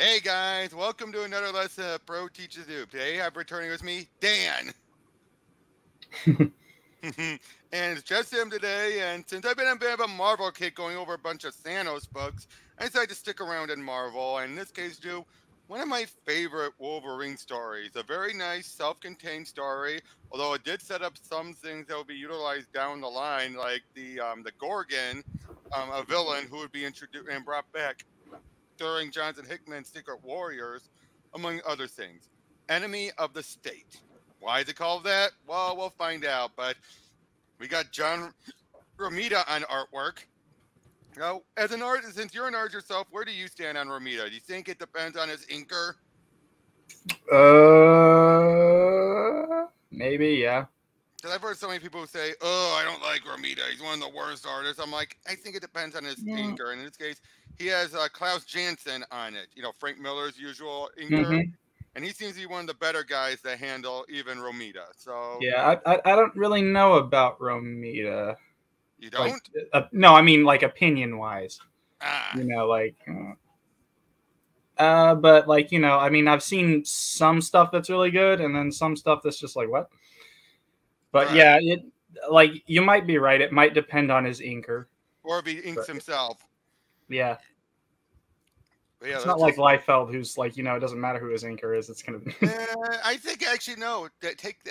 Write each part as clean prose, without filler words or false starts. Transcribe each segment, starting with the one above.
Hey guys, welcome to another lesson of Pro Teacher Noob. Today I'm returning with me, Dan. And it's just him today, and since I've been a bit of a Marvel kid going over a bunch of Thanos books, I decided to stick around in Marvel, and in this case do one of my favorite Wolverine stories. A very nice, self-contained story, although it did set up some things that will be utilized down the line, like the Gorgon, a villain who would be introduced and brought back during Jonathan Hickman's Secret Warriors, among other things. Enemy of the State. Why is it called that? Well, we'll find out, but we got John Romita on artwork. Now, as an artist, since you're an artist yourself, where do you stand on Romita? Do you think it depends on his inker? Maybe, yeah. Because I've heard so many people say, oh, I don't like Romita, he's one of the worst artists. I'm like, I think it depends on his inker. And in this case, he has Klaus Janson on it, you know, Frank Miller's usual inker. Mm-hmm. And he seems to be one of the better guys that handle even Romita. So yeah, I don't really know about Romita. You don't? Like, no, I mean like opinion-wise. Ah. You know, like. But like, you know, I mean, I've seen some stuff that's really good, and then some stuff that's just like what. But yeah, it like you might be right. It might depend on his inker, or if he inks himself. Yeah. Yeah, it's not like Liefeld, who's like, you know, it doesn't matter who his inker is. It's going to be. I think actually, no.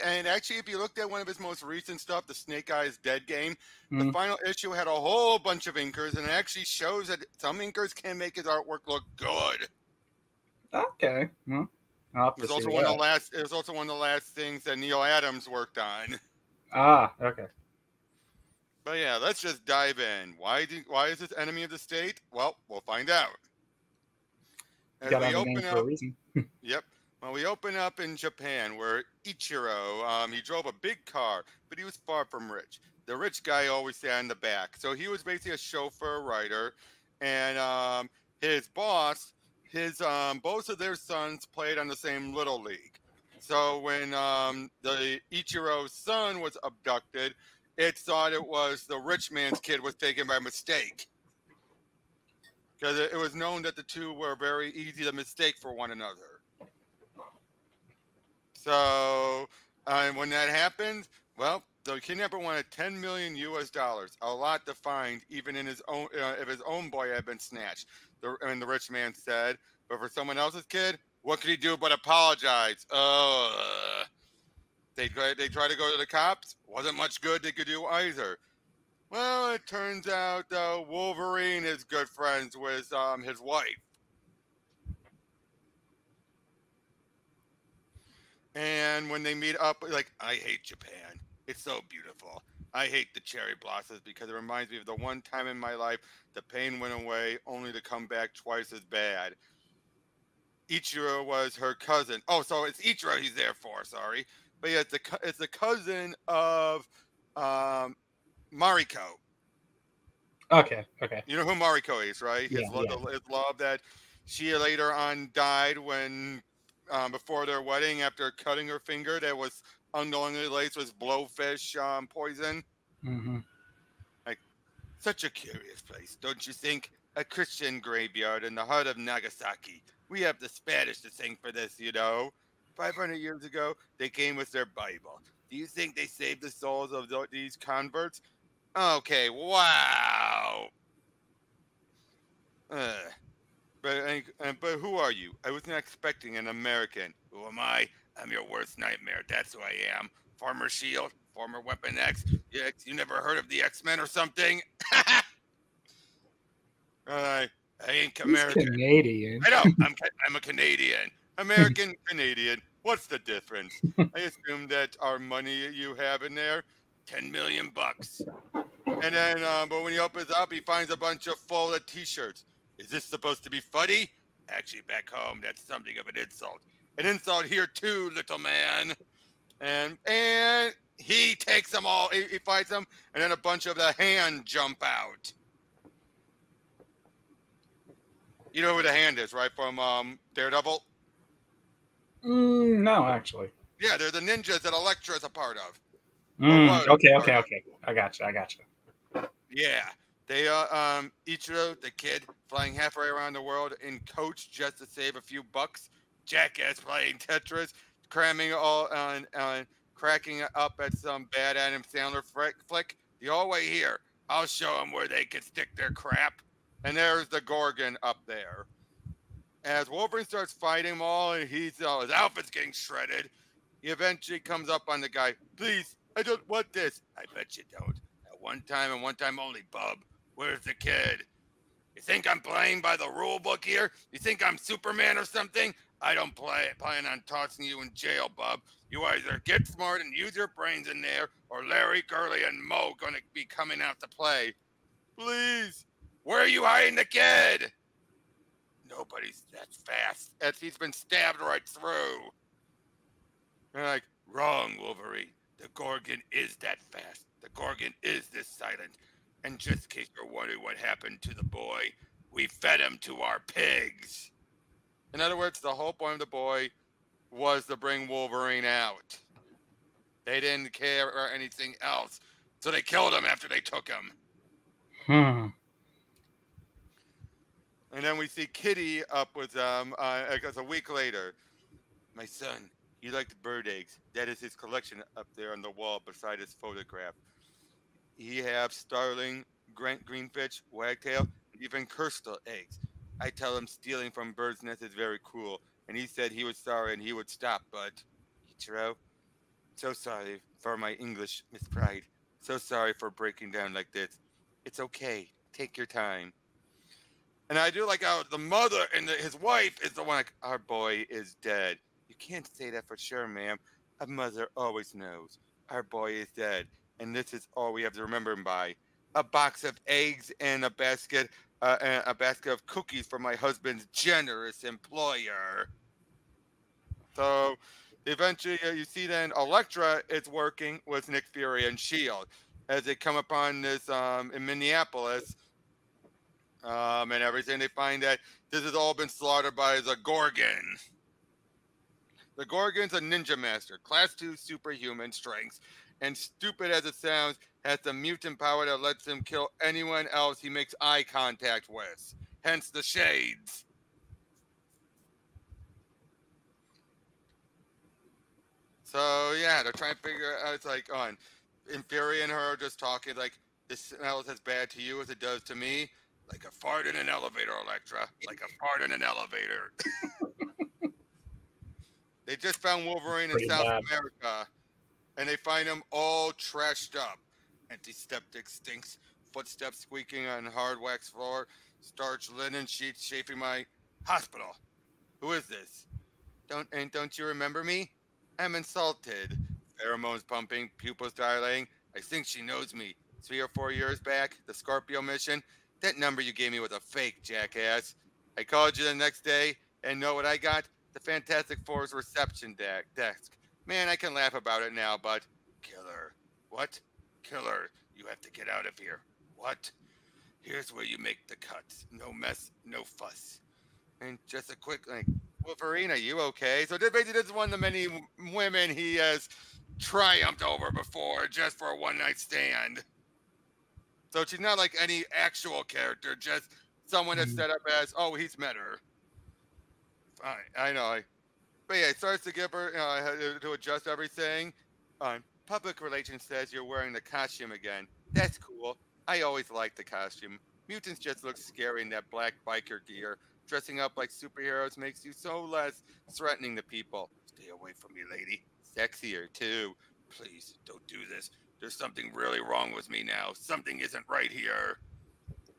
And actually, if you looked at one of his most recent stuff, the Snake Eyes Dead game, the final issue had a whole bunch of inkers, and it actually shows that some inkers can make his artwork look good. Okay. Well, there's also one of the last. It was also one of the last things that Neil Adams worked on. Ah, okay. But yeah, let's just dive in. Why is this Enemy of the State? Well, we'll find out. As we open up, yep. Well, we open up in Japan, where Ichiro, he drove a big car, but he was far from rich. The rich guy always sat in the back, so he was basically a chauffeur, rider, and his boss, both of their sons played on the same little league. So when the Ichiro's son was abducted, it thought it was the rich man's kid was taken by mistake. Because it was known that the two were very easy to mistake for one another. So, when that happened, well, the kidnapper wanted $10 million US, a lot to find, even in his own, if his own boy had been snatched. The rich man said, but for someone else's kid, what could he do but apologize? They tried to go to the cops. Wasn't much good they could do either. Well, it turns out, though, Wolverine is good friends with his wife. And when they meet up, like, I hate Japan. It's so beautiful. I hate the cherry blossoms because it reminds me of the one time in my life the pain went away only to come back twice as bad. Ichiro was her cousin. Oh, so it's Ichiro he's there for, sorry. But yeah, it's the cousin of... Mariko. Okay, okay. You know who Mariko is, right? Yeah, his love that she later on died when, before their wedding, after cutting her finger that was unknowingly laced with blowfish poison. Mm-hmm. Like, such a curious place, don't you think? A Christian graveyard in the heart of Nagasaki. We have the Spanish to thank for this, you know. 500 years ago, they came with their Bible. Do you think they saved the souls of these converts? Okay, wow. But who are you? I was not expecting an American. Who am I? I'm your worst nightmare. That's who I am. Former Shield, former Weapon X. You never heard of the X-Men or something? I ain't American. He's Canadian. I know. I'm a Canadian. American Canadian. What's the difference? I assume that our money you have in there, $10 million bucks. And then, but when he opens up, he finds a bunch of full of T-shirts. Is this supposed to be funny? Actually, back home, that's something of an insult. An insult here too, little man. And he takes them all. He fights them, and then a bunch of the Hand jump out. You know who the Hand is, right? From Daredevil. No, actually. Yeah, they're the ninjas that Elektra is a part of. Okay, I gotcha. Yeah. They are Ichiro, the kid, flying halfway around the world in coach just to save a few bucks. Jackass playing Tetris, cramming all on cracking up at some bad Adam Sandler flick. The whole way here, I'll show them where they can stick their crap. And there's the Gorgon up there. As Wolverine starts fighting them all, and he's his outfit's getting shredded. He eventually comes up on the guy. Please, I don't want this. I bet you don't. At one time and one time only, bub. Where's the kid? You think I'm playing by the rule book here? You think I'm Superman or something? I don't plan on tossing you in jail, bub. You either get smart and use your brains in there, or Larry, Gurley, and Moe gonna be coming out to play. Please, where are you hiding the kid? Nobody's that fast, as he's been stabbed right through. They're like, wrong, Wolverine. The Gorgon is that fast. The Gorgon is this silent. And just in case you're wondering what happened to the boy, we fed him to our pigs. In other words, the whole point of the boy was to bring Wolverine out. They didn't care or anything else, so they killed him after they took him. And then we see Kitty up with them a week later. My son, he liked bird eggs. That is his collection up there on the wall beside his photograph. He have starling, greenfinch, wagtail, even kerstal eggs. I tell him stealing from birds' nests is very cruel, and he said he was sorry and he would stop, but... Ichiro, so sorry for my English, Miss Pride. So sorry for breaking down like this. It's okay. Take your time. And I do like how the mother and his wife is the one like, our boy is dead. You can't say that for sure, ma'am. A mother always knows. Our boy is dead. And this is all we have to remember him by. A box of eggs and a basket of cookies for my husband's generous employer. So eventually you see then Elektra is working with Nick Fury and Shield as they come upon this in Minneapolis and everything. They find that this has all been slaughtered by the Gorgon. The Gorgon's a ninja master, class 2 superhuman strength, and stupid as it sounds, has the mutant power that lets him kill anyone else he makes eye contact with. Hence the shades. So yeah, they're trying to figure out, it's like on Fury and her just talking like, this smells as bad to you as it does to me. Like a fart in an elevator, Elektra. Like a fart in an elevator. They just found Wolverine in South America. And they find him all trashed up. Antiseptic stinks, footsteps squeaking on hard wax floor, starched linen sheets chafing my hospital. Who is this? Don't you remember me? I'm insulted. Pheromones pumping, pupils dilating. I think she knows me. 3 or 4 years back, the Scorpio mission. That number you gave me was a fake, jackass. I called you the next day, and know what I got? The Fantastic Four's reception desk. Man, I can laugh about it now, but... Killer. What? Killer. You have to get out of here. What? Here's where you make the cuts. No mess, no fuss. And just a quick... like, Wolverine, are you okay? So basically, this is one of the many women he has triumphed over before, just for a one-night stand. So she's not like any actual character, just someone that's set up as, oh, he's met her. I know, but yeah, it starts to give her, to adjust everything. Public relations says you're wearing the costume again. That's cool. I always like the costume. Mutants just look scary in that black biker gear. Dressing up like superheroes makes you so less threatening to people. Stay away from me, lady. Sexier, too. Please, don't do this. There's something really wrong with me now. Something isn't right here.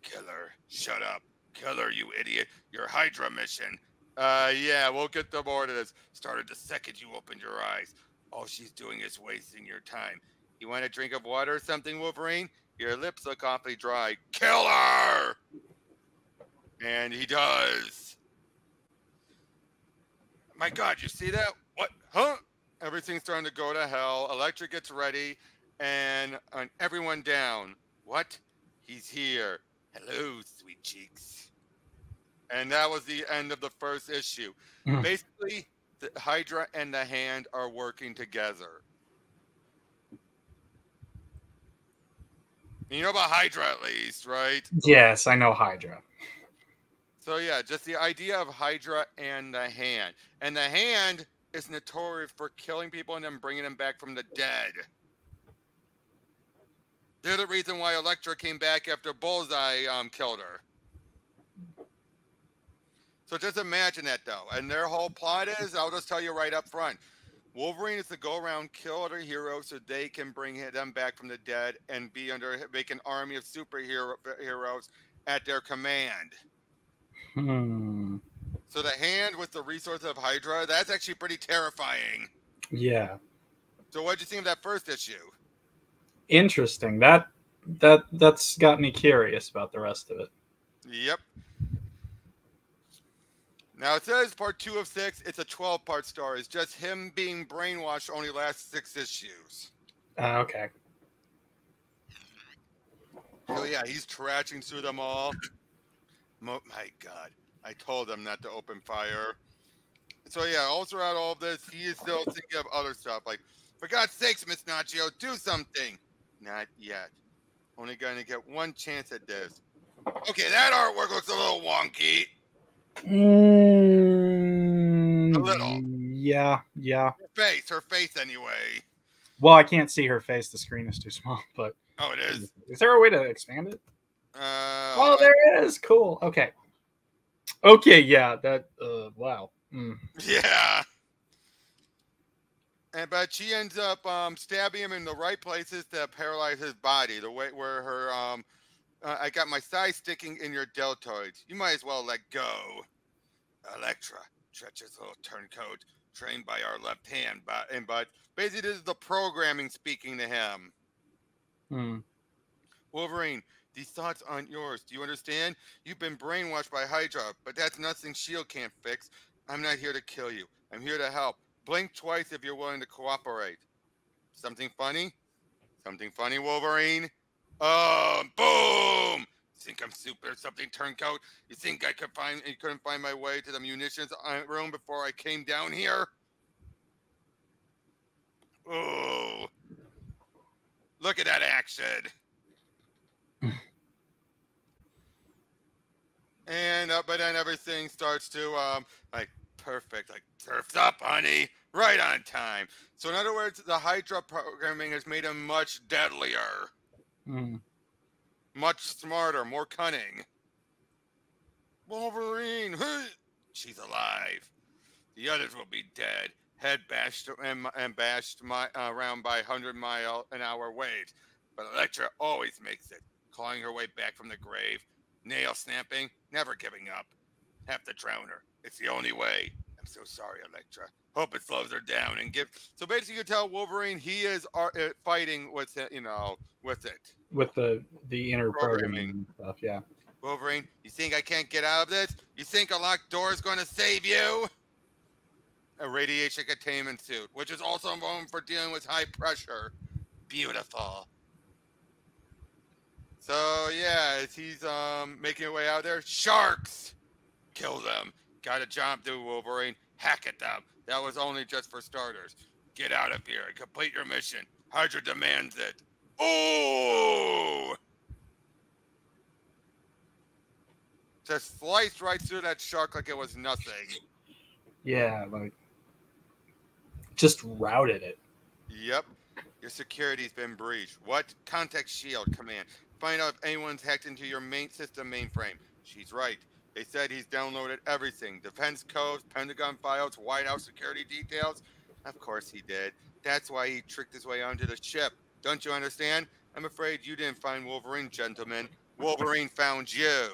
Killer, shut up. Killer, you idiot. Your Hydra mission. Yeah, we'll get to more to this. Started the second you opened your eyes. All she's doing is wasting your time. You want a drink of water or something, Wolverine? Your lips look awfully dry. Kill her! And he does. My God, you see that? What? Huh? Everything's starting to go to hell. Elektra gets ready and everyone down. What? He's here. Hello, sweet cheeks. And that was the end of the first issue. Basically, the Hydra and the Hand are working together. You know about Hydra at least, right? Yes, I know Hydra. So yeah, just the idea of Hydra and the Hand. And the Hand is notorious for killing people and then bringing them back from the dead. They're the reason why Elektra came back after Bullseye killed her. So just imagine that, though. And their whole plot is, I'll just tell you right up front, Wolverine is to go around, kill other heroes so they can bring them back from the dead and be make an army of superheroes at their command. Hmm. So the Hand with the resource of Hydra, that's actually pretty terrifying. Yeah. So what did you think of that first issue? Interesting. That's got me curious about the rest of it. Yep. Now it says part 2 of 6. It's a 12-part story. It's just him being brainwashed only lasts 6 issues. Okay. So yeah, he's trashing through them all. Oh my God! I told him not to open fire. So yeah, all throughout all of this, he is still thinking of other stuff. Like, for God's sakes, Miss Nacho, do something. Not yet. Only going to get one chance at this. Okay, that artwork looks a little wonky. A little. Yeah, yeah. Her face anyway. Well, I can't see her face. The screen is too small, but... Oh, it is? Is there a way to expand it? Oh, there is. Cool. Okay. Okay, yeah. That, wow. Mm. Yeah. But she ends up stabbing him in the right places to paralyze his body. The way where her, I got my size sticking in your deltoids. You might as well let go. Elektra, treacherous little turncoat, trained by our left hand. But basically, this is the programming speaking to him. Hmm. Wolverine, these thoughts aren't yours. Do you understand? You've been brainwashed by Hydra, but that's nothing S.H.I.E.L.D. can't fix. I'm not here to kill you. I'm here to help. Blink twice if you're willing to cooperate. Something funny? Something funny, Wolverine? Oh, boom! Think I'm stupid or something, turncoat? You think I couldn't find my way to the munitions room before I came down here? Oh, look at that action! And but then everything starts to like perfect, like surf's up, honey. Right on time. So in other words, the Hydra programming has made him much deadlier. Mm. Much smarter, more cunning. Wolverine, she's alive. The others will be dead. Head bashed and bashed around by 100-mile-an-hour waves. But Elektra always makes it, clawing her way back from the grave, nail snapping, never giving up. Have to drown her. It's the only way. I'm so sorry, Elektra. Hope it slows her down and give. So basically, you tell Wolverine he is fighting with it, you know, with it. With the inner programming stuff, yeah. Wolverine, you think I can't get out of this? You think a locked door is going to save you? A radiation containment suit, which is also known for dealing with high pressure. Beautiful. So yeah, as he's making his way out there, sharks kill them. Got a job to do, Wolverine. Hack at them. That was only just for starters. Get out of here and complete your mission. Hydra demands it. Oh! Just sliced right through that shark like it was nothing. Yeah, like just routed it. Yep. Your security's been breached. What? Contact Shield command. Find out if anyone's hacked into your main system mainframe. She's right. They said he's downloaded everything. Defense codes, Pentagon files, White House security details. Of course he did. That's why he tricked his way onto the ship. Don't you understand? I'm afraid you didn't find Wolverine, gentlemen. Wolverine found you.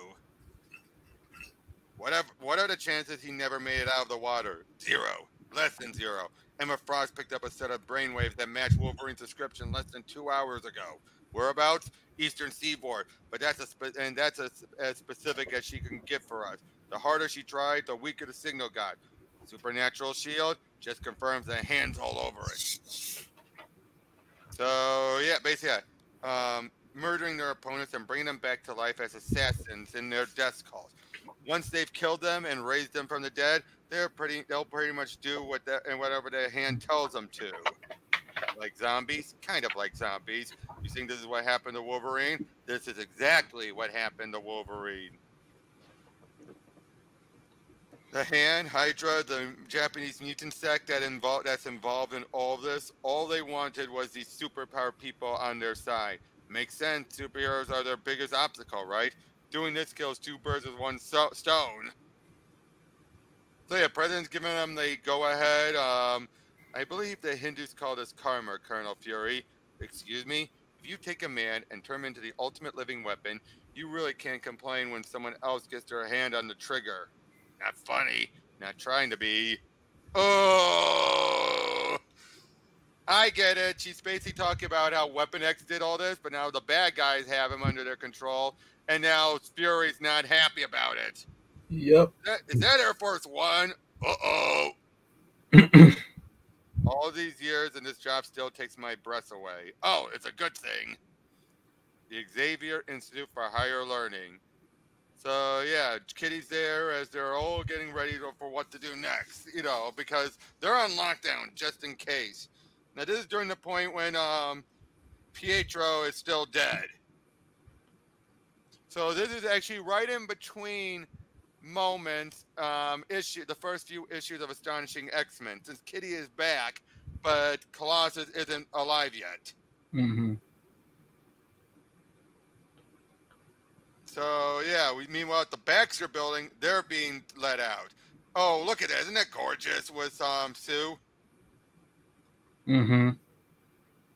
What are the chances he never made it out of the water? Zero. Less than zero. Emma Frost picked up a set of brainwaves that matched Wolverine's description less than 2 hours ago. Whereabouts? Eastern Seaboard, but that's as specific as she can get for us. The harder she tried, the weaker the signal got. Supernatural shield just confirms the hands all over it. So yeah, basically murdering their opponents and bringing them back to life as assassins in their death calls. Once they've killed them and raised them from the dead, they'll pretty much do whatever their hand tells them to. like zombies, kind of like zombies. You think this is what happened to Wolverine? This is exactly what happened to Wolverine. The Hand, Hydra, the Japanese mutant sect that's involved in all this, all they wanted was these superpowered people on their side. Makes sense. Superheroes are their biggest obstacle, right? Doing this kills two birds with one stone. So yeah, President's giving them the go-ahead. I believe the Hindus call this karma, Colonel Fury. Excuse me? If you take a man and turn him into the ultimate living weapon, you really can't complain when someone else gets their hand on the trigger. Not funny. Not trying to be. Oh! I get it. She's basically talking about how Weapon X did all this, but now the bad guys have him under their control, and now Fury's not happy about it. Yep. Is that Air Force One? Uh-oh. All these years, and this job still takes my breath away. Oh, it's a good thing. The Xavier Institute for Higher Learning. So, yeah, Kitty's there as they're all getting ready for what to do next, you know, because they're on lockdown just in case. Now, this is during the point when Pietro is still dead. So this is actually right in between moments, the first few issues of Astonishing X-Men, since Kitty is back, but Colossus isn't alive yet. Mm-hmm. So, yeah, meanwhile, at the Baxter building, they're being let out. Oh, look at that. Isn't that gorgeous with Sue? Mm-hmm.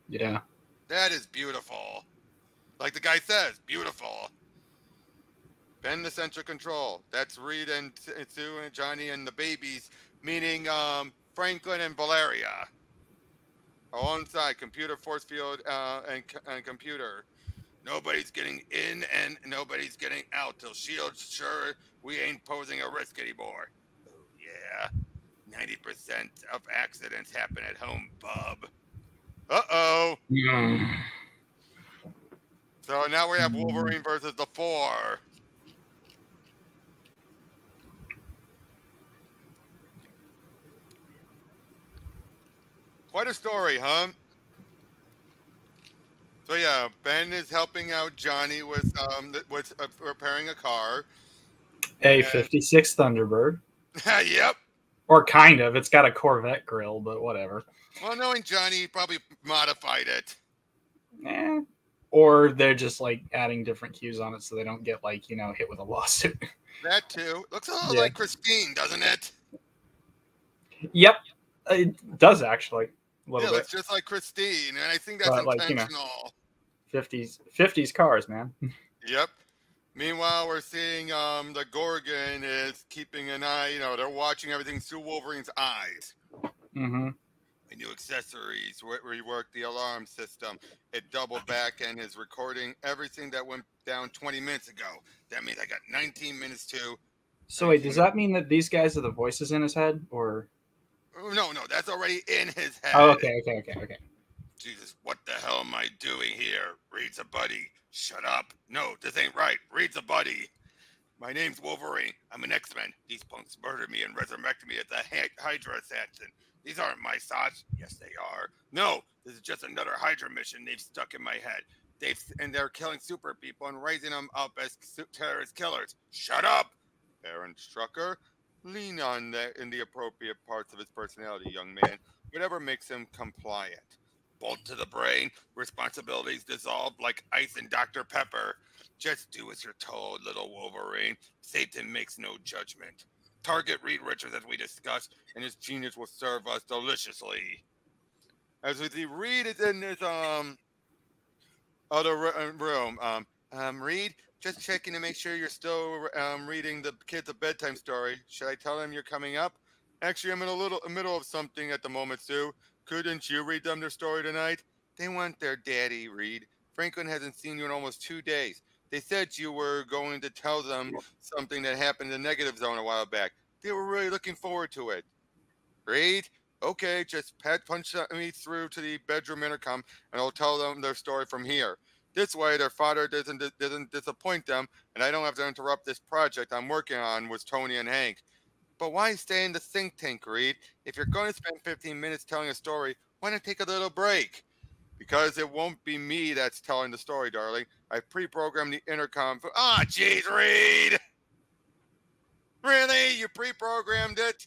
Yeah. That is beautiful. Like the guy says, beautiful. Bend the central control. That's Reed and Sue and Johnny and the babies, meaning Franklin and Valeria. Alongside computer force field and computer. Nobody's getting in and nobody's getting out till Shield's sure we ain't posing a risk anymore. Oh, yeah. 90% of accidents happen at home, bub. Uh-oh. Yeah. So now we have Wolverine versus the Four. Quite a story, huh? So yeah, Ben is helping out Johnny with repairing a car. A 56 Thunderbird. Yep. Or kind of. It's got a Corvette grill, but whatever. Well, knowing Johnny, he probably modified it. Eh. Or they're just like adding different cues on it so they don't get like, you know, hit with a lawsuit. That too. Looks a little like Christine, doesn't it? Yep. It does actually. A little bit. It's just like Christine, and I think that's intentional. Like, you know, 50s cars, man. Yep. Meanwhile, we're seeing the Gorgon is keeping an eye. You know, they're watching everything through Wolverine's eyes. Mm-hmm. The new accessories reworked the alarm system. It doubled back and is recording everything that went down 20 minutes ago. That means I got 19 minutes to. So wait, does that mean that these guys are the voices in his head, or? No, that's already in his head. Oh, okay. Jesus, what the hell am I doing here? Reed's a buddy. Shut up. No, this ain't right. Reed's a buddy. My name's Wolverine. I'm an X-Men. These punks murdered me and resurrected me as a Hydra assassin. These aren't my thoughts. Yes, they are. No, this is just another Hydra mission they've stuck in my head. They're killing super people and raising them up as terrorist killers. Shut up, Baron Strucker. Lean on that in the appropriate parts of his personality, young man. Whatever makes him compliant. Bolt to the brain. Responsibilities dissolved like ice in Dr. Pepper. Just do as you're told, little Wolverine. Satan makes no judgment. Target Reed Richards as we discussed, and his genius will serve us deliciously. As we see, Reed is in this other room. Reed, just checking to make sure you're still reading the kids a bedtime story. Should I tell them you're coming up? Actually, I'm in the middle of something at the moment, Sue. Couldn't you read them their story tonight? They want their daddy, Reed. Franklin hasn't seen you in almost 2 days. They said you were going to tell them something that happened in the negative zone a while back. They were really looking forward to it. Reed? Okay, just punch me through to the bedroom intercom, and I'll tell them their story from here. This way, their father doesn't disappoint them, and I don't have to interrupt this project I'm working on with Tony and Hank. But why stay in the think tank, Reed? If you're going to spend 15 minutes telling a story, why not take a little break? Because it won't be me that's telling the story, darling. I pre-programmed the intercom for... Ah, jeez, Reed! Really? You pre-programmed it?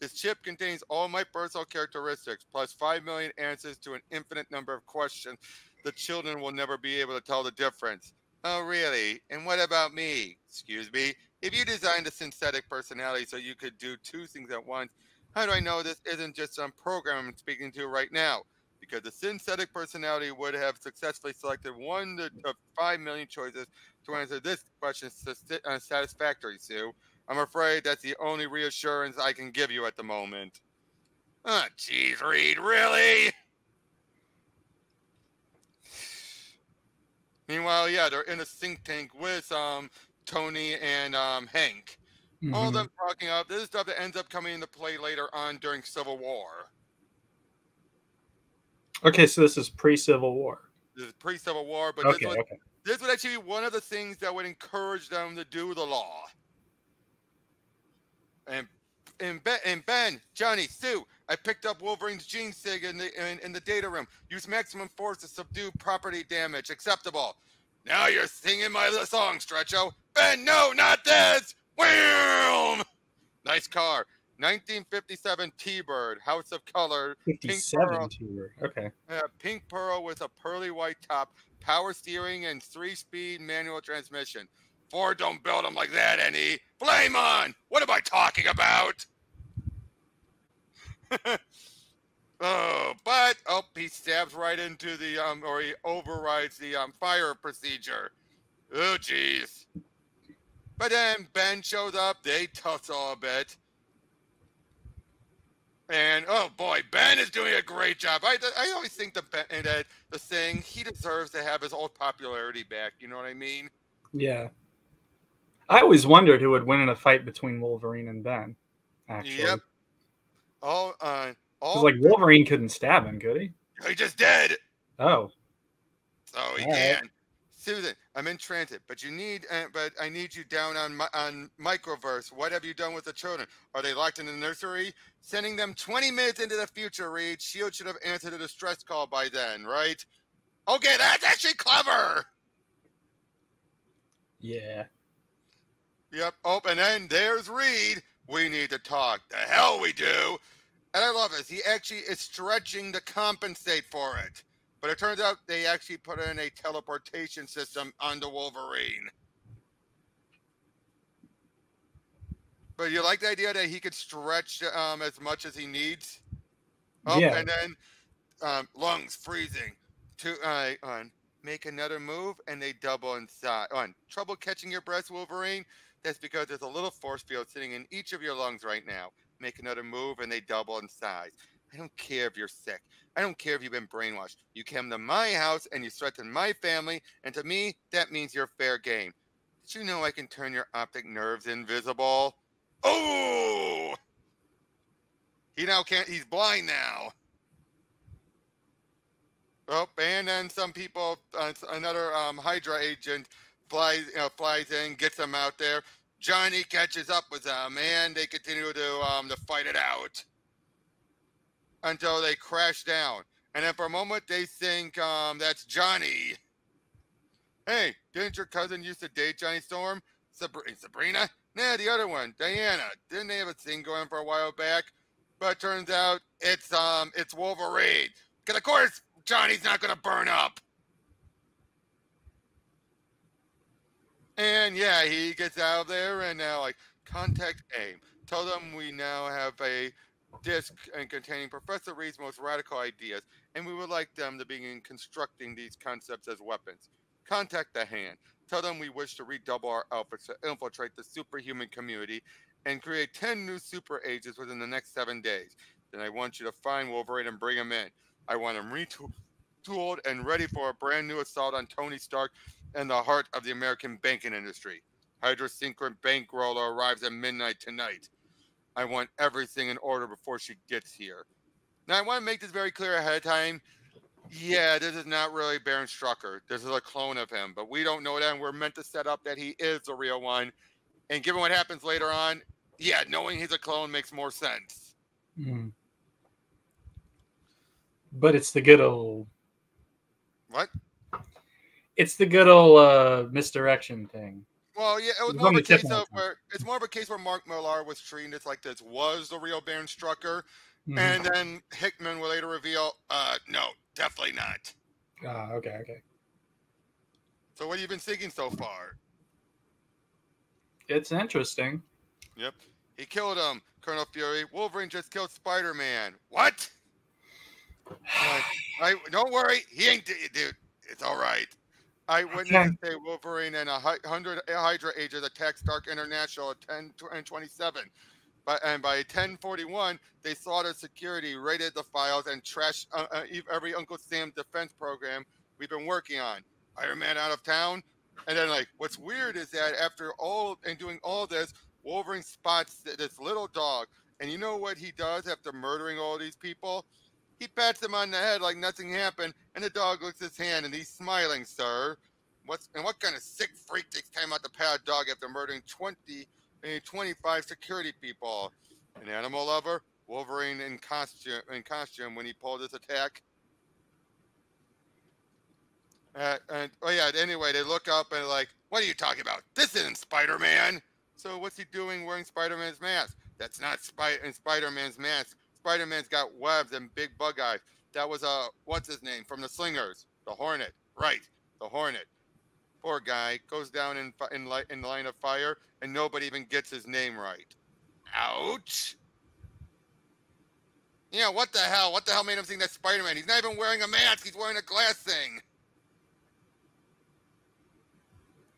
This chip contains all my birth cell characteristics, plus 5 million answers to an infinite number of questions. The children will never be able to tell the difference. Oh, really? And what about me? Excuse me? If you designed a synthetic personality so you could do two things at once, how do I know this isn't just some program I'm speaking to right now? Because the synthetic personality would have successfully selected one of 5 million choices to answer this question satisfactorily, Sue. I'm afraid that's the only reassurance I can give you at the moment. Oh, jeez, Reed, really? Meanwhile, yeah, they're in a think tank with Tony and Hank. Mm-hmm. All of them talking up. This is stuff that ends up coming into play later on during Civil War. Okay, so this is pre-Civil War. This is pre-Civil War, but this would actually be one of the things that would encourage them to do the law. And Ben, Johnny, Sue, I picked up Wolverine's gene sig in the data room. Use maximum force to subdue property damage. Acceptable. Now you're singing my song, Stretcho. Ben, no, not this. Wham! Nice car. 1957 T-Bird, House of Color. 57 T-Bird, okay. Pink pearl with a pearly white top, power steering, and 3-speed manual transmission. Ford don't build them like that, any. Blame on! What am I talking about? Oh, but, oh, he stabs right into the, or he overrides the fire procedure. Oh, jeez. But then Ben shows up, they tussle a bit. And, oh, boy, Ben is doing a great job. I always think the thing, he deserves to have his old popularity back. You know what I mean? Yeah. I always wondered who would win in a fight between Wolverine and Ben, actually. Yep. All like, Wolverine couldn't stab him, could he? He just did. Oh. So he can. Right. Susan, I'm in transit, but you need, but I need you down on Microverse. What have you done with the children? Are they locked in the nursery? Sending them 20 minutes into the future, Reed. Shield should have answered a distress call by then, right? Okay, that's actually clever. Yeah. Yep. Oh, and then there's Reed. We need to talk. The hell we do. And I love this. He actually is stretching to compensate for it. But it turns out they actually put in a teleportation system onto Wolverine. But you like the idea that he could stretch as much as he needs? Oh, yeah. And then lungs freezing. Make another move, and they double inside. Trouble catching your breath, Wolverine? That's because there's a little force field sitting in each of your lungs right now. Make another move, and they double in size. I don't care if you're sick. I don't care if you've been brainwashed. You came to my house and you threatened my family, and to me, that means you're fair game. Did you know I can turn your optic nerves invisible? Oh! He now can't, he's blind now. Oh, and then some people, another Hydra agent flies in, gets them out there. Johnny catches up with them, and they continue to fight it out. Until they crash down. And then for a moment, they think that's Johnny. Hey, didn't your cousin used to date Johnny Storm? Sabrina? Nah, the other one, Diana. Didn't they have a thing going for a while back? But it turns out it's Wolverine. Because, of course, Johnny's not going to burn up. And, yeah, he gets out of there and now, like, contact AIM. Tell them we now have a... disc and containing Professor Reed's most radical ideas, and we would like them to begin constructing these concepts as weapons. Contact the Hand. Tell them we wish to redouble our efforts to infiltrate the superhuman community and create 10 new super agents within the next 7 days. Then I want you to find Wolverine and bring him in. I want him retooled and ready for a brand new assault on Tony Stark and the heart of the American banking industry. Hydra Synchron Bankroller arrives at midnight tonight. I want everything in order before she gets here. Now, I want to make this very clear ahead of time. Yeah, this is not really Baron Strucker. This is a clone of him, but we don't know that, and we're meant to set up that he is the real one. And given what happens later on, yeah, knowing he's a clone makes more sense. Mm. But it's the good old... What? It's the good old misdirection thing. Well, yeah, it was more of a case of where it's more of a case where Mark Millar was treating it like this was the real Ben Strucker, and then Hickman will later reveal, no, definitely not. Ah, okay, okay. So, what have you been thinking so far? It's interesting. Yep, he killed him, Colonel Fury. Wolverine just killed Spider-Man. What? I don't worry, he ain't, dude. It's all right. Eyewitness say Wolverine and 100 Hydra agents attacked Stark International at 10:27. And by 10:41, they slaughtered security, raided the files, and trashed every Uncle Sam defense program we've been working on. Iron Man out of town. And then, like, what's weird is that after all and doing all this, Wolverine spots this little dog. And you know what he does after murdering all these people? He pats him on the head like nothing happened, and the dog licks his hand, and he's smiling, sir. What kind of sick freak takes time out to pat a dog after murdering 25 security people? An animal lover? Wolverine in costume when he pulled his attack. Anyway, they look up and like, what are you talking about? This isn't Spider-Man. So what's he doing wearing Spider-Man's mask? That's not Spider-Man's mask. Spider-Man's got webs and big bug eyes. That was, what's his name? From the Slingers. The Hornet. Right. The Hornet. Poor guy. Goes down in line of fire, and nobody even gets his name right. Ouch. Yeah, what the hell? What the hell made him think that's Spider-Man? He's not even wearing a mask. He's wearing a glass thing.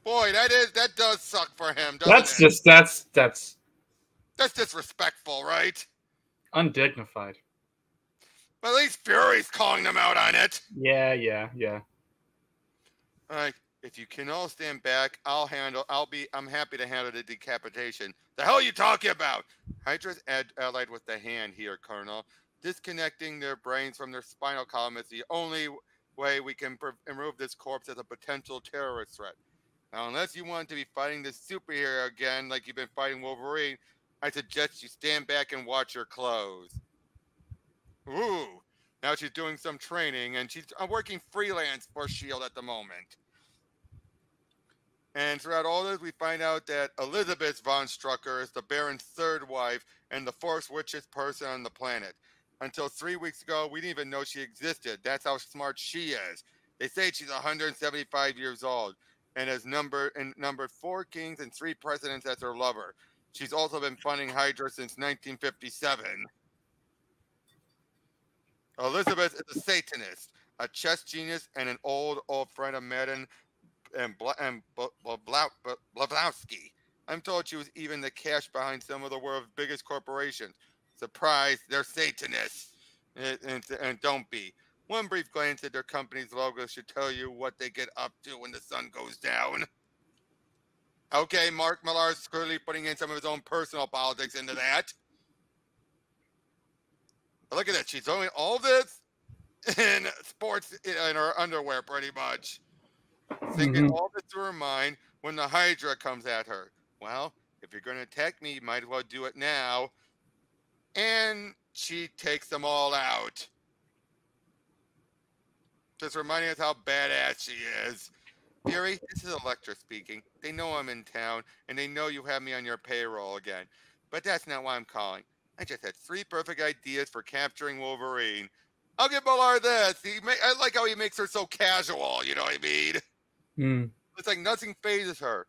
Boy, that does suck for him, doesn't it? That's disrespectful, right? Undignified. But at least Fury's calling them out on it. Yeah. All right, if you can all stand back, I'm happy to handle the decapitation. The hell are you talking about? Hydra's allied with the Hand here, Colonel. Disconnecting their brains from their spinal column is the only way we can remove this corpse as a potential terrorist threat. Now, unless you want to be fighting this superhero again like you've been fighting Wolverine, I suggest you stand back and watch her clothes. Ooh, now she's doing some training, and she's working freelance for S.H.I.E.L.D. at the moment. And throughout all this, we find out that Elizabeth Von Strucker is the Baron's third wife and the fourth richest person on the planet. Until 3 weeks ago, we didn't even know she existed. That's how smart she is. They say she's 175 years old and has numbered 4 kings and 3 presidents as her lover. She's also been funding Hydra since 1957. Elizabeth is a Satanist, a chess genius, and an old friend of Madden and Blavatsky. I'm told she was even the cash behind some of the world's biggest corporations. Surprise, they're Satanists. And don't be. One brief glance at their company's logo should tell you what they get up to when the sun goes down. Okay, Mark Millar is clearly putting in some of his own personal politics into that. But look at that. She's doing all this in sports, in her underwear, pretty much. Thinking all this through her mind when the Hydra comes at her. Well, if you're going to attack me, you might as well do it now. And she takes them all out. Just reminding us how badass she is. Fury, this is Elektra speaking. They know I'm in town, and they know you have me on your payroll again. But that's not why I'm calling. I just had 3 perfect ideas for capturing Wolverine. I'll give Millar this. I like how he makes her so casual, you know what I mean? It's like nothing phases her.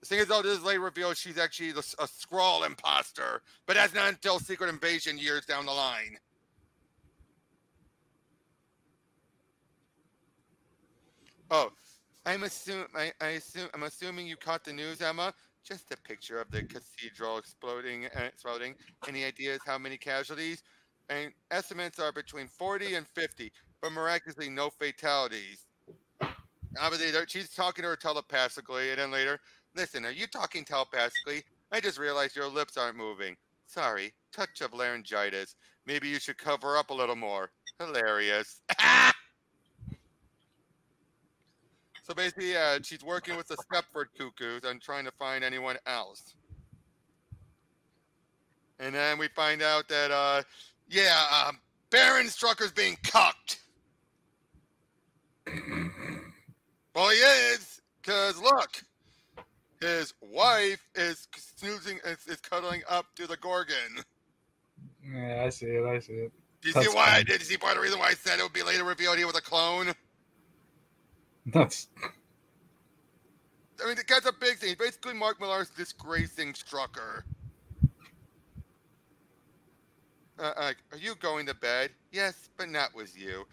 The thing is, though, this is later revealed she's actually a Skrull imposter, but that's not until Secret Invasion years down the line. Oh. I'm assuming you caught the news, Emma. Just a picture of the cathedral exploding. Any ideas how many casualties? And estimates are between 40 and 50, but miraculously no fatalities. Obviously, she's talking to her telepathically, and then later, listen, are you talking telepathically? I just realized your lips aren't moving. Sorry, touch of laryngitis. Maybe you should cover up a little more. Hilarious. So basically, she's working with the Stepford Cuckoos and trying to find anyone else. And then we find out that, Baron Strucker's being cocked. Well, he is, because look, his wife is snoozing and is cuddling up to the Gorgon. Yeah, I see it. I see it. Do you see why I did? Do you see part of the reason why I said it would be later revealed he was a clone? That's. I mean, that's a big thing. Basically, Mark Millar's disgracing Strucker. Are you going to bed? Yes, but not with you.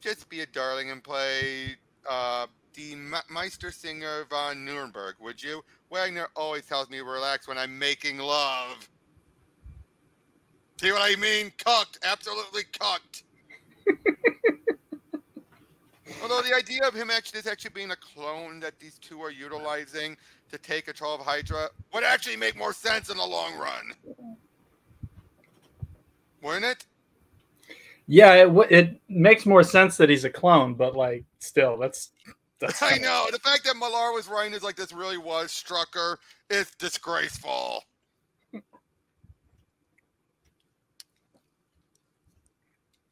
Just be a darling and play the Meistersinger von Nuremberg, would you? Wagner always tells me to relax when I'm making love. See what I mean? Cucked. Absolutely cucked. Although the idea of him actually, this actually being a clone that these two are utilizing to take control of Hydra would actually make more sense in the long run. Wouldn't it? Yeah, it makes more sense that he's a clone, but like, still, that's I know. The fact that Millar was writing is like this really was Strucker is disgraceful.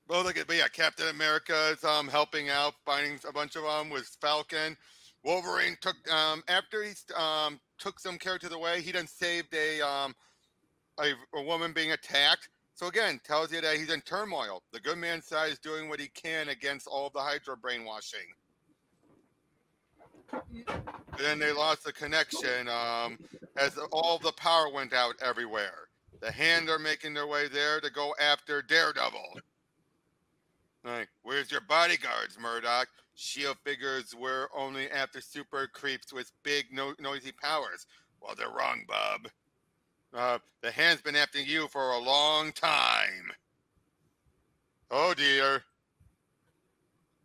Well, look at, but yeah, Captain America is helping out, finding a bunch of them with Falcon. Wolverine took after he took some characters away, he then saved a woman being attacked. So again, tells you that he's in turmoil. The good man's side is doing what he can against all of the Hydra brainwashing. And then they lost the connection as all of the power went out everywhere. The Hand are making their way there to go after Daredevil. Like, where's your bodyguards, Murdoch? Shield figures were only after super creeps with big, noisy powers. Well, they're wrong, bub. The Hand's been after you for a long time. Oh, dear.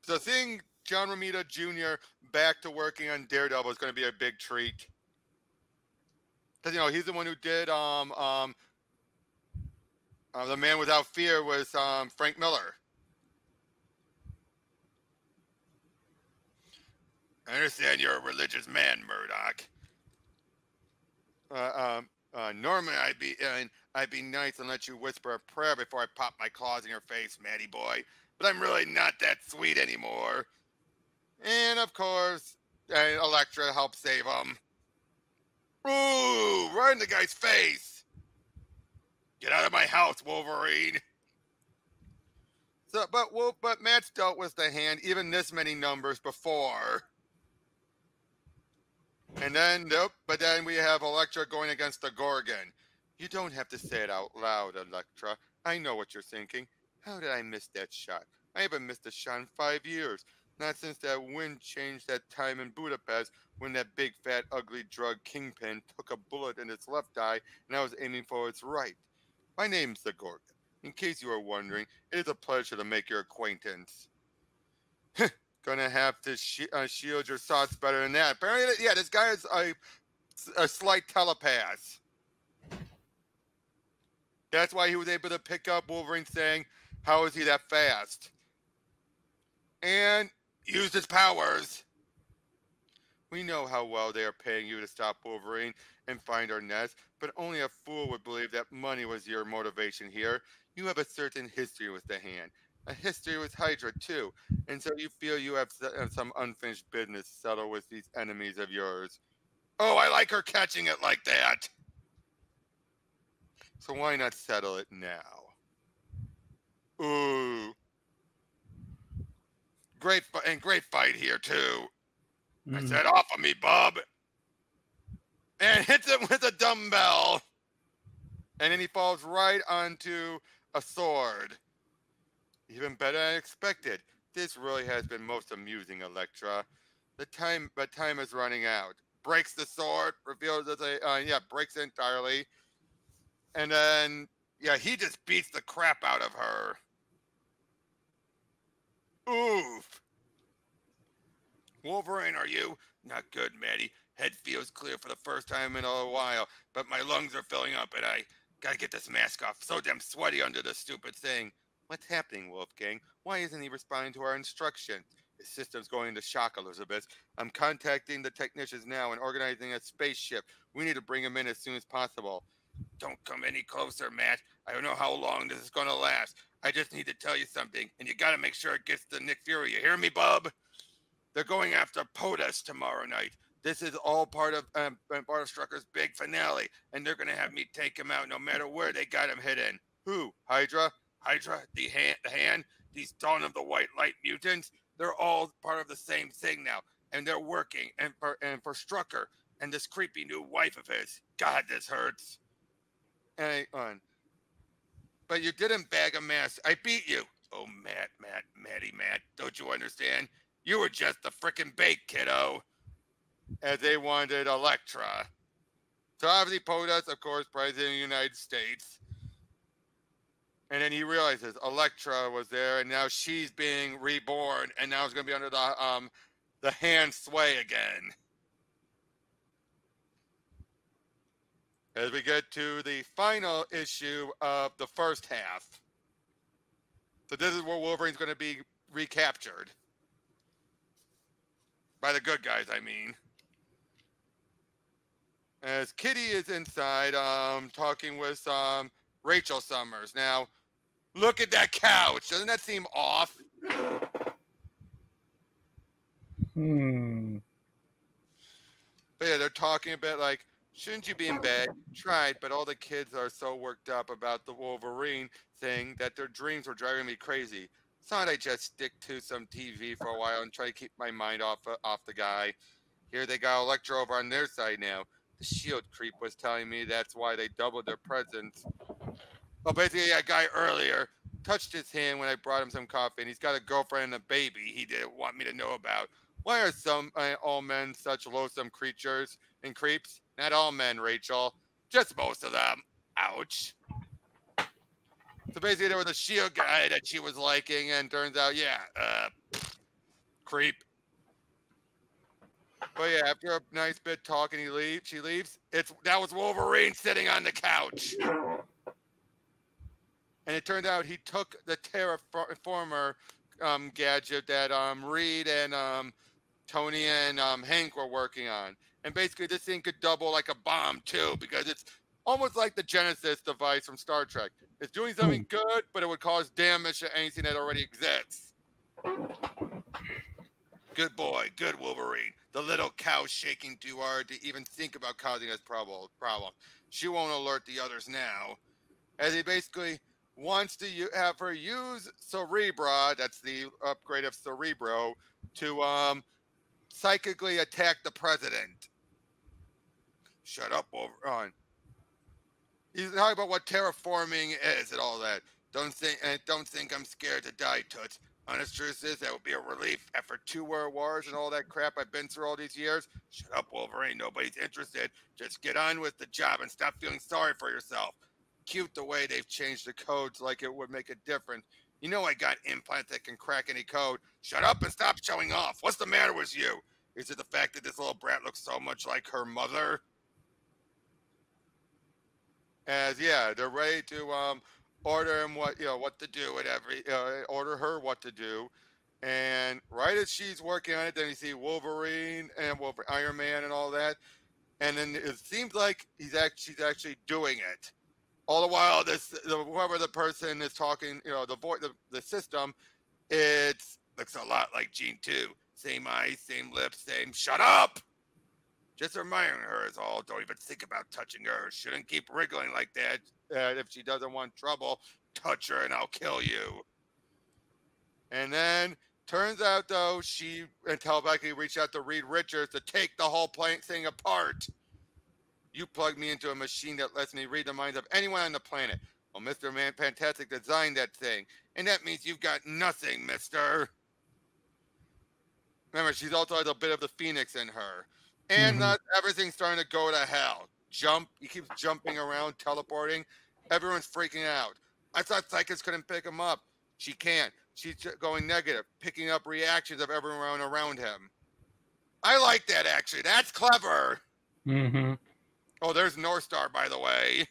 So seeing John Romita Jr. back to working on Daredevil is going to be a big treat. Because, you know, he's the one who did The Man Without Fear was Frank Miller. I understand you're a religious man, Murdoch. Norman, I'd be nice and let you whisper a prayer before I pop my claws in your face, Matty boy. But I'm really not that sweet anymore. And of course, Elektra helped save him. Ooh, right in the guy's face! Get out of my house, Wolverine! So, but Matt's dealt with the Hand even this many numbers before. And then, nope, but then we have Elektra going against the Gorgon. You don't have to say it out loud, Elektra. I know what you're thinking. How did I miss that shot? I haven't missed a shot in 5 years. Not since that wind changed that time in Budapest when that big, fat, ugly drug kingpin took a bullet in its left eye and I was aiming for its right. My name's the Gorgon. In case you are wondering, it is a pleasure to make your acquaintance. Gonna have to shield your thoughts better than that. Apparently, yeah, this guy is a slight telepath. That's why he was able to pick up Wolverine saying, how is he that fast? And used his powers. We know how well they are paying you to stop Wolverine and find our nest, but only a fool would believe that money was your motivation here. You have a certain history with the Hand, a history with Hydra too, and so you feel you have some unfinished business to settle with these enemies of yours. Oh, I like her catching it like that. So why not settle it now? Ooh. Great fight here too. Mm. I said, off of me, bub. And hits him with a dumbbell. And then he falls right onto a sword. Even better than I expected. This really has been most amusing, Elektra. The time is running out. Breaks the sword, reveals that they, breaks it entirely. And then, yeah, he just beats the crap out of her. Oof. Wolverine, are you? Not good, Maddie. Head feels clear for the first time in a while, but my lungs are filling up and I gotta get this mask off. So damn sweaty under this stupid thing. What's happening, Wolfgang? Why isn't he responding to our instruction? His system's going into shock, Elizabeth. I'm contacting the technicians now and organizing a spaceship. We need to bring him in as soon as possible. Don't come any closer, Matt. I don't know how long this is going to last. I just need to tell you something, and you got to make sure it gets to Nick Fury. You hear me, Bob? They're going after POTUS tomorrow night. This is all part of Strucker's big finale, and they're going to have me take him out no matter where they got him hidden. Who? Hydra? Hydra? The Hand? These Dawn of the White Light mutants? They're all part of the same thing now, and they're working, and for Strucker and this creepy new wife of his. God, this hurts. Hang on. But you didn't bag a mask. I beat you. Oh, Matt, don't you understand? You were just the frickin' bait, kiddo. As they wanted Elektra. So obviously POTUS, of course, President of the United States. And then he realizes Elektra was there, and now she's being reborn, and now it's going to be under the Hand sway again. As we get to the final issue of the first half. So this is where Wolverine's going to be recaptured. By the good guys, I mean. As Kitty is inside, talking with Rachel Summers. Now, look at that couch. Doesn't that seem off? But yeah, they're talking about, like, shouldn't you be in bed? You tried, but all the kids are so worked up about the Wolverine thing that their dreams were driving me crazy. Thought I'd just stick to some TV for a while and try to keep my mind off the guy. Here they got Elektra over on their side now. The Shield creep was telling me that's why they doubled their presence. Well, basically, that guy earlier touched his hand when I brought him some coffee, and he's got a girlfriend and a baby he didn't want me to know about. Why are all men such loathsome creatures and creeps? Not all men, Rachel. Just most of them. Ouch. So basically, there was a Shield guy that she was liking, and turns out, yeah, creep. But yeah, after a nice bit talking, she leaves. That was Wolverine sitting on the couch. And it turned out he took the terraformer gadget that Reed and Tony and Hank were working on. And basically, this thing could double like a bomb, too, because it's almost like the Genesis device from Star Trek. It's doing something good, but it would cause damage to anything that already exists. Good boy. Good, Wolverine. The little cow's shaking too hard to even think about causing us problem. She won't alert the others now. As he basically wants to have her use Cerebra, that's the upgrade of Cerebro, to psychically attack the president. Shut up, Wolverine. He's talking about what terraforming is and all that. Don't think I'm scared to die, Toots. Honest truth is, that would be a relief after two world wars and all that crap I've been through all these years. Shut up, Wolverine. Nobody's interested. Just get on with the job and stop feeling sorry for yourself. Cute the way they've changed the codes like it would make a difference. You know I got implants that can crack any code. Shut up and stop showing off. What's the matter with you? Is it the fact that this little brat looks so much like her mother? As, yeah, they're ready to order him what to do and order her what to do. And right as she's working on it, then you see Wolverine and Iron Man and all that. And then it seems like she's actually doing it. All the while, whoever the person is talking, the system, it looks a lot like Jean 2. Same eyes, same lips, same. Shut up! Just reminding her is all. Don't even think about touching her. Shouldn't keep wriggling like that. If she doesn't want trouble, touch her and I'll kill you. And then, turns out, though, she telepathically reached out to Reed Richards to take the whole thing apart. You plug me into a machine that lets me read the minds of anyone on the planet. Well, Mr. Man Fantastic designed that thing. And that means you've got nothing, mister. Remember, she's also has a bit of the Phoenix in her. And everything's starting to go to hell. He keeps jumping around, teleporting. Everyone's freaking out. I thought psychics couldn't pick him up. She can't. She's going negative, picking up reactions of everyone around him. I like that, actually. That's clever. Mm-hmm. Oh, there's North Star, by the way.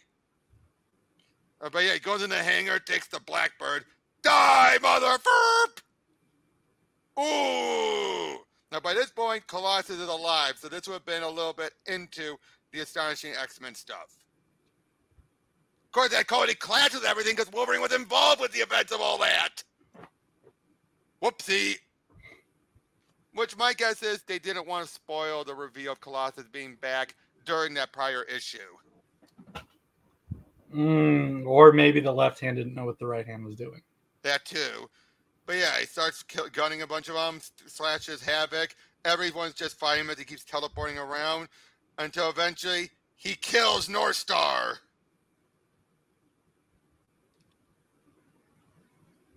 But yeah, he goes in the hangar, takes the Blackbird. Die, mother ferp! Ooh! Now, by this point, Colossus is alive, so this would have been a little bit into the Astonishing X-Men stuff. Of course, that coded clashes with everything because Wolverine was involved with the events of all that. Whoopsie. Which my guess is they didn't want to spoil the reveal of Colossus being back during that prior issue. Or maybe the left hand didn't know what the right hand was doing. That too. But yeah, he starts gunning a bunch of them, slashes havoc. Everyone's just fighting him as he keeps teleporting around until eventually he kills North Star.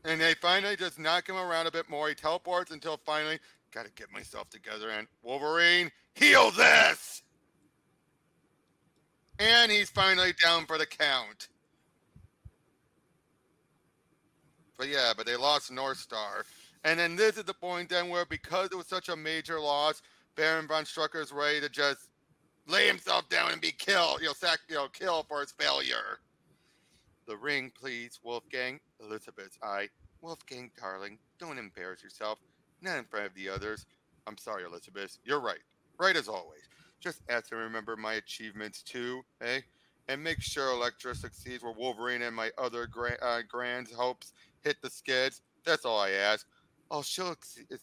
And they finally just knock him around a bit more. He teleports until finally, gotta get myself together, and Wolverine, heal this! And he's finally down for the count. But yeah, but they lost North Star. And then this is the point then where, because it was such a major loss, Baron Von Strucker's ready to just lay himself down and be killed, kill for his failure. The ring, please, Wolfgang. Elizabeth's eye. Wolfgang, darling, don't embarrass yourself. Not in front of the others. I'm sorry, Elizabeth. You're right. Right as always. Just ask to remember my achievements, too, eh? And make sure Elektra succeeds where Wolverine and my other grand hopes hit the skids. That's all I ask. Oh, she'll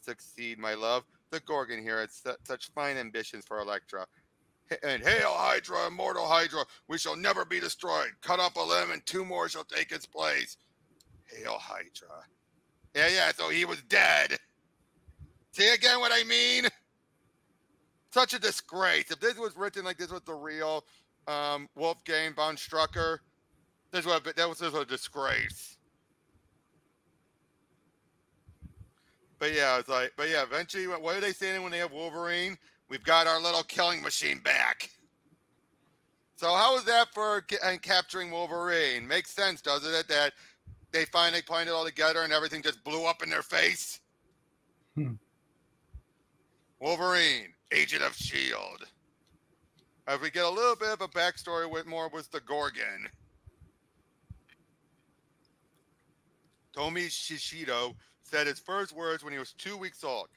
succeed, my love. The Gorgon here has such fine ambitions for Elektra. And hail Hydra, immortal Hydra. We shall never be destroyed. Cut off a limb and two more shall take its place. Hail Hydra. Yeah, yeah, so he was dead. See again what I mean? Such a disgrace. If this was written like this was the real Wolfgang Von Strucker, this was a disgrace. But yeah, it's like, but yeah, eventually, what are they saying when they have Wolverine? We've got our little killing machine back. So how is that for capturing Wolverine? Makes sense, doesn't it? That they finally planned it all together and everything just blew up in their face. Wolverine, agent of S.H.I.E.L.D. If we get a little bit of a backstory with more with the Gorgon. Tomi Shishido said his first words when he was 2 weeks old.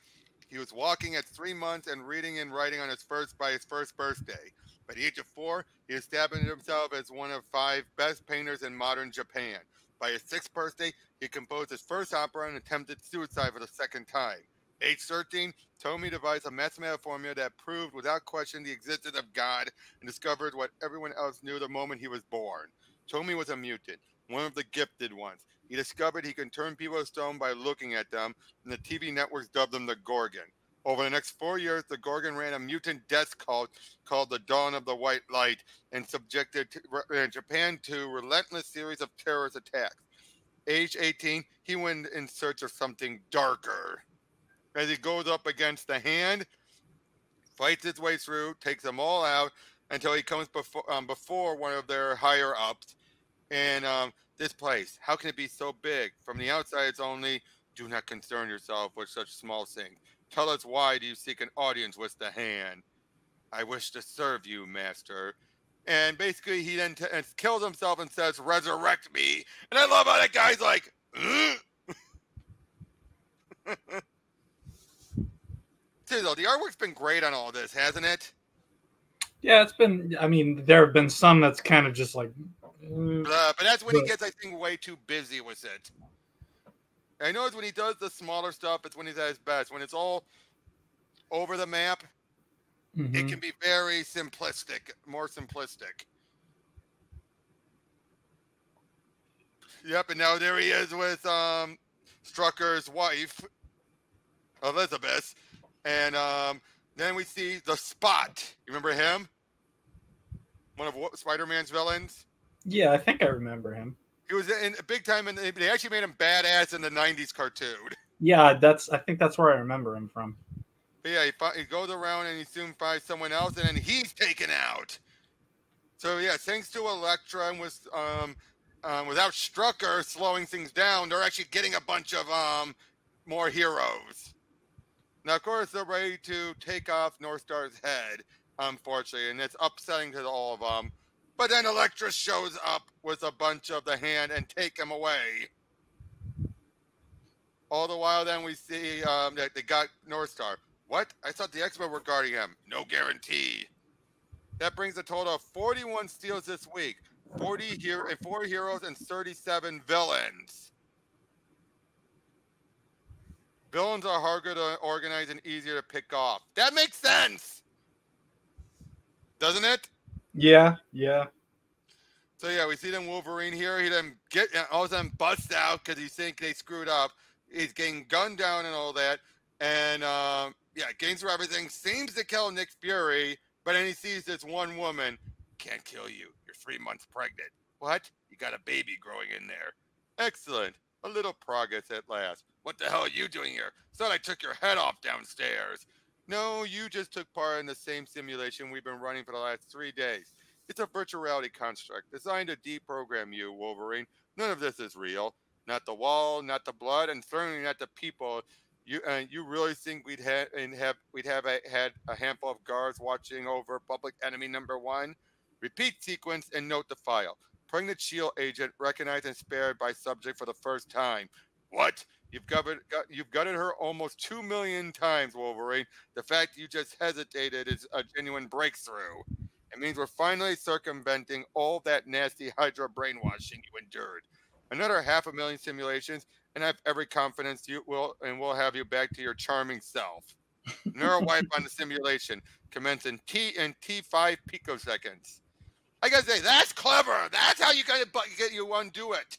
He was walking at 3 months and reading and writing on his first birthday. By the age of 4, he established himself as one of 5 best painters in modern Japan. By his 6th birthday, he composed his first opera and attempted suicide for the 2nd time. Age 13, Tomi devised a mathematical formula that proved without question the existence of God and discovered what everyone else knew the moment he was born. Tomi was a mutant, one of the gifted ones. He discovered he could turn people to stone by looking at them, and the TV networks dubbed him the Gorgon. Over the next 4 years, the Gorgon ran a mutant death cult called the Dawn of the White Light and subjected Japan to relentless series of terrorist attacks. Age 18, he went in search of something darker. As he goes up against the Hand, fights his way through, takes them all out until he comes before one of their higher ups. And this place, how can it be so big? From the outside, it's only, do not concern yourself with such small things. Tell us, why do you seek an audience with the Hand? I wish to serve you, master. And basically, he then kills himself and says, resurrect me. And I love how that guy's like, ugh. Though, the artwork's been great on all this, hasn't it? Yeah, it's been, I mean, there have been some that's kind of just like... but that's when he gets, I think, way too busy with it. I know it's when he does the smaller stuff, it's when he's at his best. When it's all over the map, it can be very simplistic, more simplistic. Yep, and now there he is with Strucker's wife, Elizabeth. And then we see the Spot. You remember him? One of Spider-Man's villains? Yeah, I think I remember him. He was in a big time, and they actually made him badass in the 90s cartoon. Yeah, I think that's where I remember him from. But yeah, he goes around and he soon finds someone else, and then he's taken out. So yeah, thanks to Elektra and with, without Strucker slowing things down, they're actually getting a bunch of more heroes. Now, of course, they're ready to take off North Star's head, unfortunately, and it's upsetting to all of them. But then Elektra shows up with a bunch of the Hand and take him away. All the while, then, we see that they got North Star. What? I thought the X-Men were guarding him. No guarantee. That brings a total of 41 steals this week. 44 heroes and 37 villains. Villains are harder to organize and easier to pick off. That makes sense, doesn't it? Yeah, yeah. So yeah, we see them Wolverine here. He then get all of them bust out because he think they screwed up. He's getting gunned down and all that, and yeah, gains for everything. Seems to kill Nick Fury, but then he sees this one woman. Can't kill you. You're 3 months pregnant. What? You got a baby growing in there. Excellent. A little progress at last. What the hell are you doing here? Thought I took your head off downstairs. No, you just took part in the same simulation we've been running for the last 3 days. It's a virtual reality construct designed to deprogram you, Wolverine. None of this is real. Not the wall, not the blood, and certainly not the people. You really think we'd have had a handful of guards watching over public enemy number one? Repeat sequence and note the file. Pregnant SHIELD agent recognized and spared by subject for the first time. What? You've gutted her almost 2 million times, Wolverine. The fact you just hesitated is a genuine breakthrough. It means we're finally circumventing all that nasty Hydra brainwashing you endured. Another 500,000 simulations, and I have every confidence we'll have you back to your charming self. Neural wipe on the simulation. Commence in T5 picoseconds. I gotta say, that's clever. That's how you gotta get you undo it.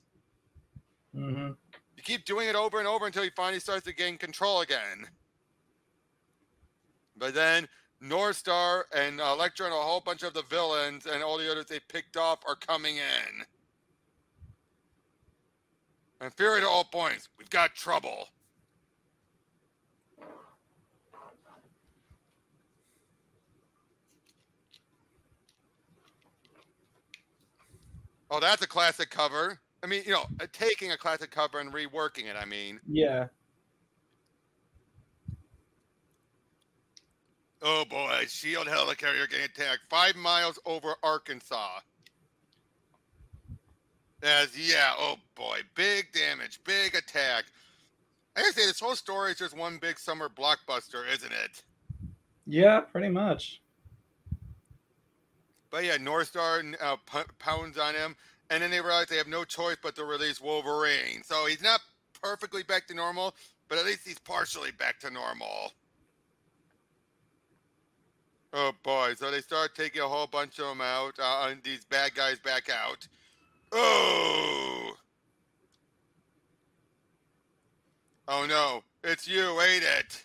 Mm-hmm. You keep doing it over and over until he finally starts to gain control again. But then North Star and Elektra and a whole bunch of the villains and all the others they picked off are coming in. And fear at all points. We've got trouble. Oh, that's a classic cover. I mean, you know, taking a classic cover and reworking it, I mean. Yeah. Oh, boy. SHIELD helicarrier getting attacked 5 miles over Arkansas. Yeah, oh, boy. Big damage. Big attack. I gotta say, this whole story is just one big summer blockbuster, isn't it? Yeah, pretty much. But yeah, North Star pounds on him, and then they realize they have no choice but to release Wolverine. So he's not perfectly back to normal, but at least he's partially back to normal. Oh boy! So they start taking a whole bunch of them out, and these bad guys back out. Oh! Oh no! It's you! Ate it!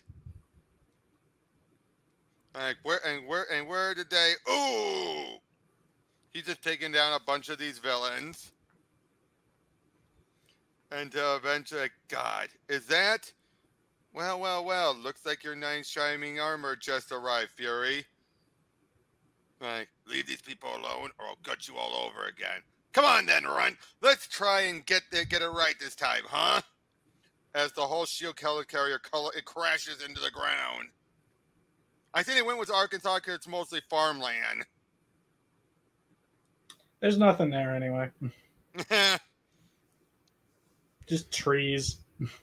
Like where did they? Ooh, he's just taking down a bunch of these villains, and eventually, God, is that? Well, well, well. Looks like your 9 shining armor just arrived, Fury. Like, leave these people alone, or I'll gut you all over again. Come on, then, Run. Let's try and get it right this time, huh? As the whole SHIELD helicarrier it crashes into the ground. I think they went with Arkansas because it's mostly farmland. There's nothing there anyway. Just trees.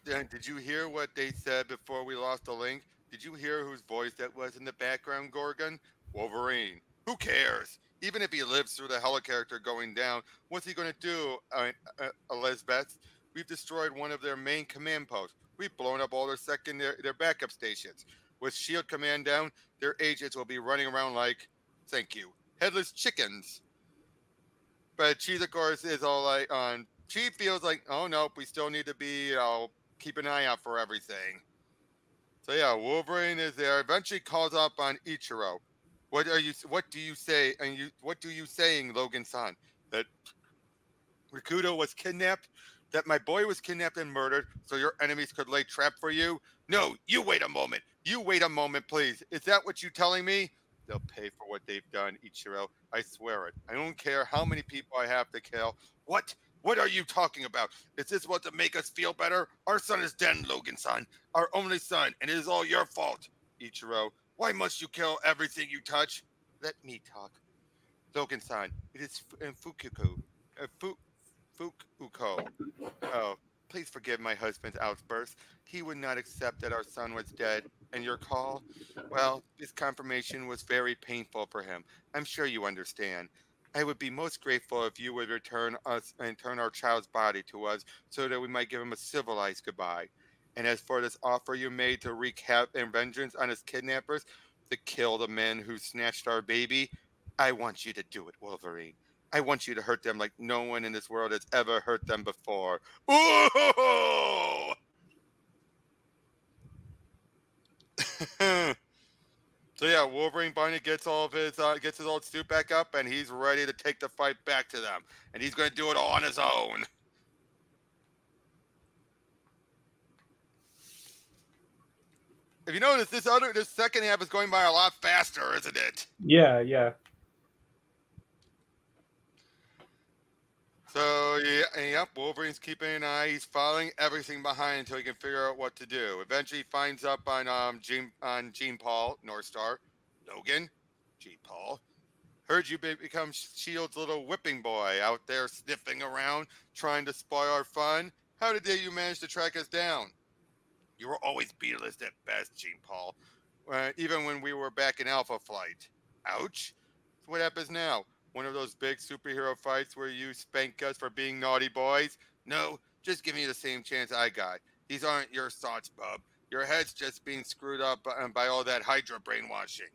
Did you hear what they said before we lost the link? Did you hear whose voice that was in the background, Gorgon? Wolverine. Who cares? Even if he lives through the helicarrier going down, what's he going to do, Elizabeth? We've destroyed one of their main command posts. We've blown up all their their backup stations. With SHIELD command down, their agents will be running around like, thank you, headless chickens. But she, of course, is all like, she feels like, oh, no, we still need to be, keep an eye out for everything. So, yeah, Wolverine is there. Eventually calls up on Ichiro. What do you saying, Logan-san? That Rikudo was kidnapped? That my boy was kidnapped and murdered so your enemies could lay trap for you? No, you wait a moment. You wait a moment, please. Is that what you're telling me? They'll pay for what they've done, Ichiro. I swear it. I don't care how many people I have to kill. What? What are you talking about? Is this what to make us feel better? Our son is dead, Logan-san. Our only son, and it is all your fault. Ichiro, why must you kill everything you touch? Let me talk. Logan-san, it is Fukuko. Fukuko. Oh. Please forgive my husband's outburst. He would not accept that our son was dead. And your call? Well, this confirmation was very painful for him. I'm sure you understand. I would be most grateful if you would return us and turn our child's body to us so that we might give him a civilized goodbye. And as for this offer you made to wreak havoc and vengeance on his kidnappers, to kill the men who snatched our baby, I want you to do it, Wolverine. I want you to hurt them like no one in this world has ever hurt them before. Ooh! So yeah, Wolverine finally gets all of his gets his old suit back up, and he's ready to take the fight back to them, and he's going to do it all on his own. If you notice, this second half is going by a lot faster, isn't it? Yeah, yeah. So, yeah, yep, Wolverine's keeping an eye. He's following everything behind until he can figure out what to do. Eventually, he finds up on Jean Paul, North Star, Logan, Jean Paul. Heard you become Shield's little whipping boy out there sniffing around, trying to spoil our fun. How did you manage to track us down? You were always beetless at best, Jean Paul, even when we were back in Alpha Flight. Ouch. So what happens now? One of those big superhero fights where you spank us for being naughty boys? No, just give me the same chance I got. These aren't your thoughts, bub. Your head's just being screwed up by all that Hydra brainwashing.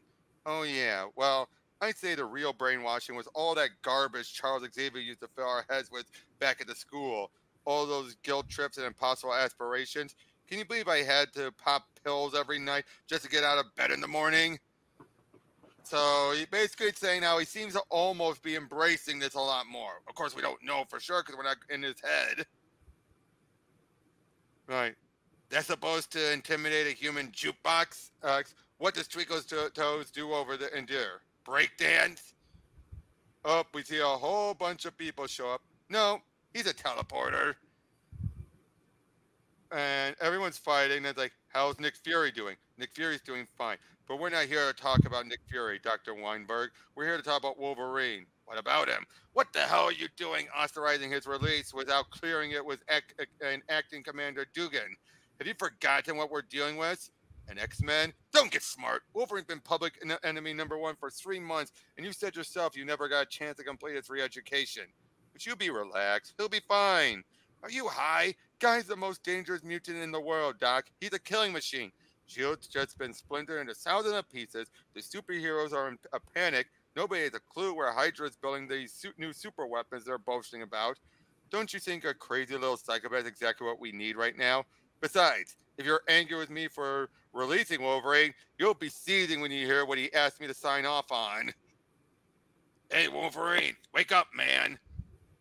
Oh, yeah. Well, I'd say the real brainwashing was all that garbage Charles Xavier used to fill our heads with back at the school. All those guilt trips and impossible aspirations. Can you believe I had to pop pills every night just to get out of bed in the morning? So he basically saying now he seems to almost be embracing this a lot more. Of course, we don't know for sure because we're not in his head. Right. That's supposed to intimidate a human jukebox? What does Tweako's Toes do over the endure? Breakdance? Oh, we see a whole bunch of people show up. No, he's a teleporter. And everyone's fighting. And it's like, how's Nick Fury doing? Nick Fury's doing fine. But we're not here to talk about Nick Fury, Dr. Weinberg. We're here to talk about Wolverine. What about him? What the hell are you doing authorizing his release without clearing it with acting Commander Dugan? Have you forgotten what we're dealing with? An X-Men? Don't get smart. Wolverine's been public enemy #1 for 3 months, and you said yourself you never got a chance to complete his re-education. But you be relaxed. He'll be fine. Are you high? Guy's the most dangerous mutant in the world, Doc. He's a killing machine. Shield's just been splintered into thousands of pieces. The superheroes are in a panic. Nobody has a clue where Hydra's building these new super weapons they're boasting about. Don't you think a crazy little psychopath is exactly what we need right now? Besides, if you're angry with me for releasing Wolverine, you'll be seething when you hear what he asked me to sign off on. Hey, Wolverine, wake up, man.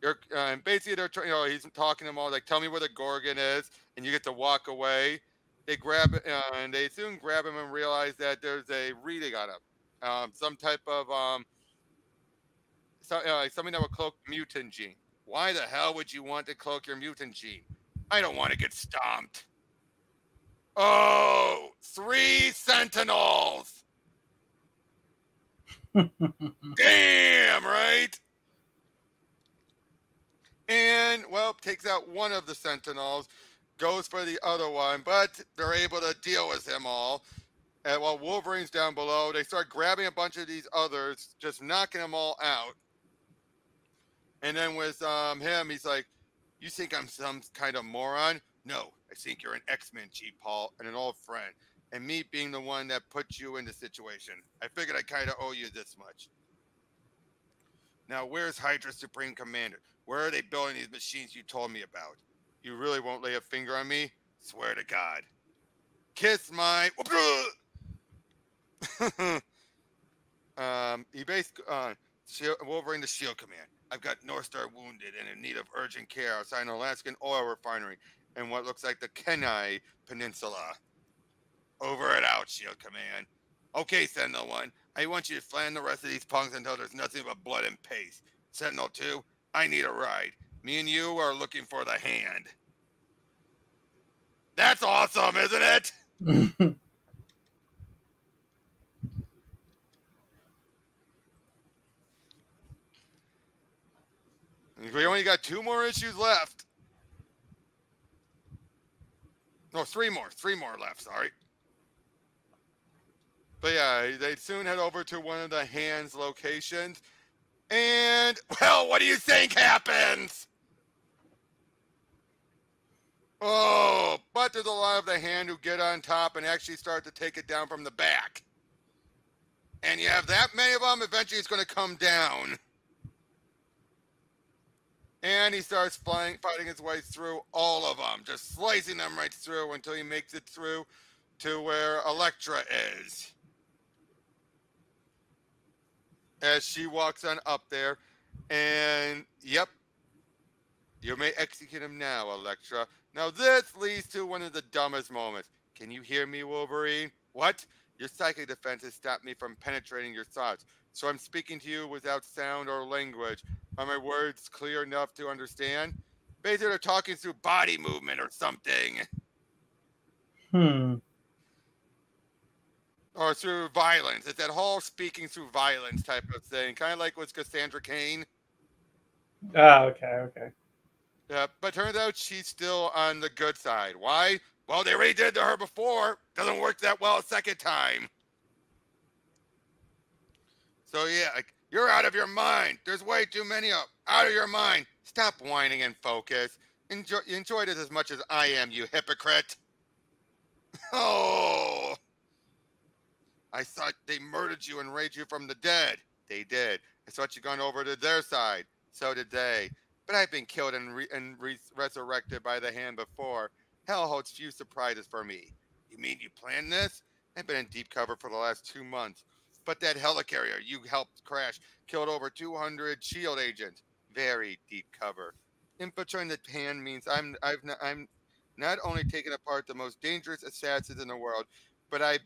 You're basically they're he's talking to them all like, tell me where the Gorgon is, and you get to walk away. They grab and they soon grab him and realize that there's a reading on him, some type of something that would cloak mutant gene. Why the hell would you want to cloak your mutant gene? I don't want to get stomped. Oh, 3 sentinels. Damn right. And well, takes out one of the sentinels. Goes for the other one, but they're able to deal with them all. And while Wolverine's down below, they start grabbing a bunch of these others, just knocking them all out. And then with him, he's like, you think I'm some kind of moron? No, I think you're an X-Men, Jean Paul, and an old friend. And me being the one that put you in the situation. I figured I kind of owe you this much. Now, where's Hydra's Supreme Commander? Where are they building these machines you told me about? You really won't lay a finger on me? Swear to God. Kiss my... He basically... Wolverine to Shield Command. I've got North Star wounded and in need of urgent care outside an Alaskan oil refinery in what looks like the Kenai Peninsula. Over and out, Shield Command. Okay, Sentinel-1. I want you to flan the rest of these punks until there's nothing but blood and paste. Sentinel-2, I need a ride. Me and you are looking for the hand. That's awesome, isn't it? We only got 2 more issues left. No, 3 more. 3 more left, sorry. But yeah, they soon head over to one of the hand's locations. And, well, what do you think happens? Oh, but there's a lot of the Hand who get on top and actually start to take it down from the back. And you have that many of them, eventually it's going to come down. And he starts fighting his way through all of them, just slicing them right through until he makes it through to where Elektra is. As she walks on up there, and yep, you may execute him now, Elektra. Now this leads to one of the dumbest moments. Can you hear me, Wolverine? What? Your psychic defenses stop me from penetrating your thoughts, so I'm speaking to you without sound or language. Are my words clear enough to understand? Basically, they're talking through body movement or something. Or through violence. It's that whole speaking through violence type of thing, kind of like what's Cassandra Cain. Oh, okay, okay. Yeah, but turns out she's still on the good side. Why? Well, they already did to her before. Doesn't work that well a second time. So yeah, like, you're out of your mind. There's way too many of them. Out of your mind. Stop whining and focus. Enjoy this as much as I am, you hypocrite. Oh, I thought they murdered you and raised you from the dead. They did. I thought you'd gone over to their side. So did they. But I've been killed and resurrected by the Hand before. Hell holds few surprises for me. You mean you planned this? I've been in deep cover for the last 2 months. But that helicarrier you helped crash killed over 200 Shield agents. Very deep cover. Infiltrating the Hand means I'm not only taking apart the most dangerous assassins in the world, but I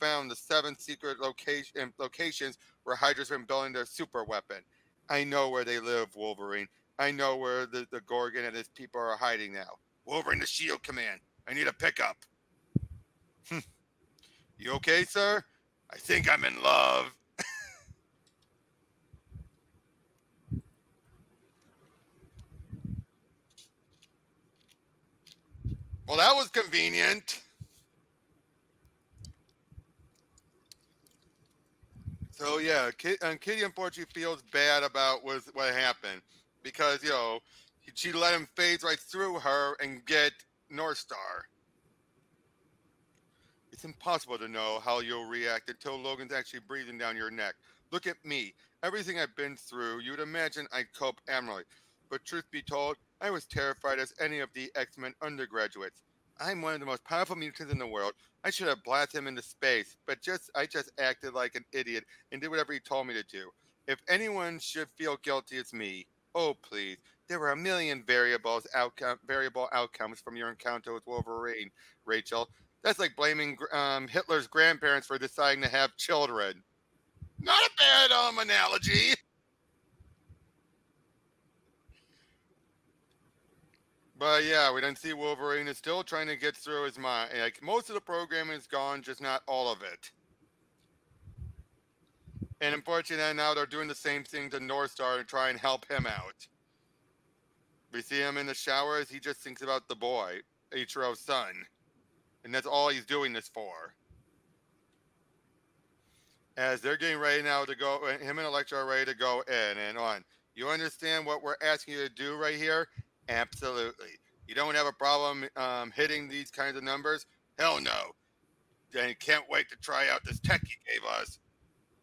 found the 7 secret locations where Hydra's been building their super weapon. I know where they live, Wolverine. I know where the Gorgon and his people are hiding now. Wolverine, the Shield Command. I need a pickup. You okay, sir? I think I'm in love. Well, that was convenient. So yeah, Kitty unfortunately feels bad about what happened because, you know, she let him phase right through her and get North Star. It's impossible to know how you'll react until Logan's actually breathing down your neck. Look at me. Everything I've been through, you'd imagine I'd cope admirably. But truth be told, I was terrified as any of the X-Men undergraduates. I'm one of the most powerful mutants in the world. I should have blasted him into space, but I just acted like an idiot and did whatever he told me to do. If anyone should feel guilty, it's me. Oh, please. There were a million variable outcomes from your encounter with Wolverine, Rachel. That's like blaming Hitler's grandparents for deciding to have children. Not a bad analogy. But yeah, we didn't see Wolverine is still trying to get through his mind. Like, most of the programming is gone, just not all of it. And unfortunately now they're doing the same thing to North Star to try and help him out. We see him in the shower as he just thinks about the boy, Ichiro's son. And that's all he's doing this for. As they're getting ready now to go, him and Elektra are ready to go in and on. You understand what we're asking you to do right here? Absolutely. You don't have a problem hitting these kinds of numbers? Hell no. And can't wait to try out this tech you gave us.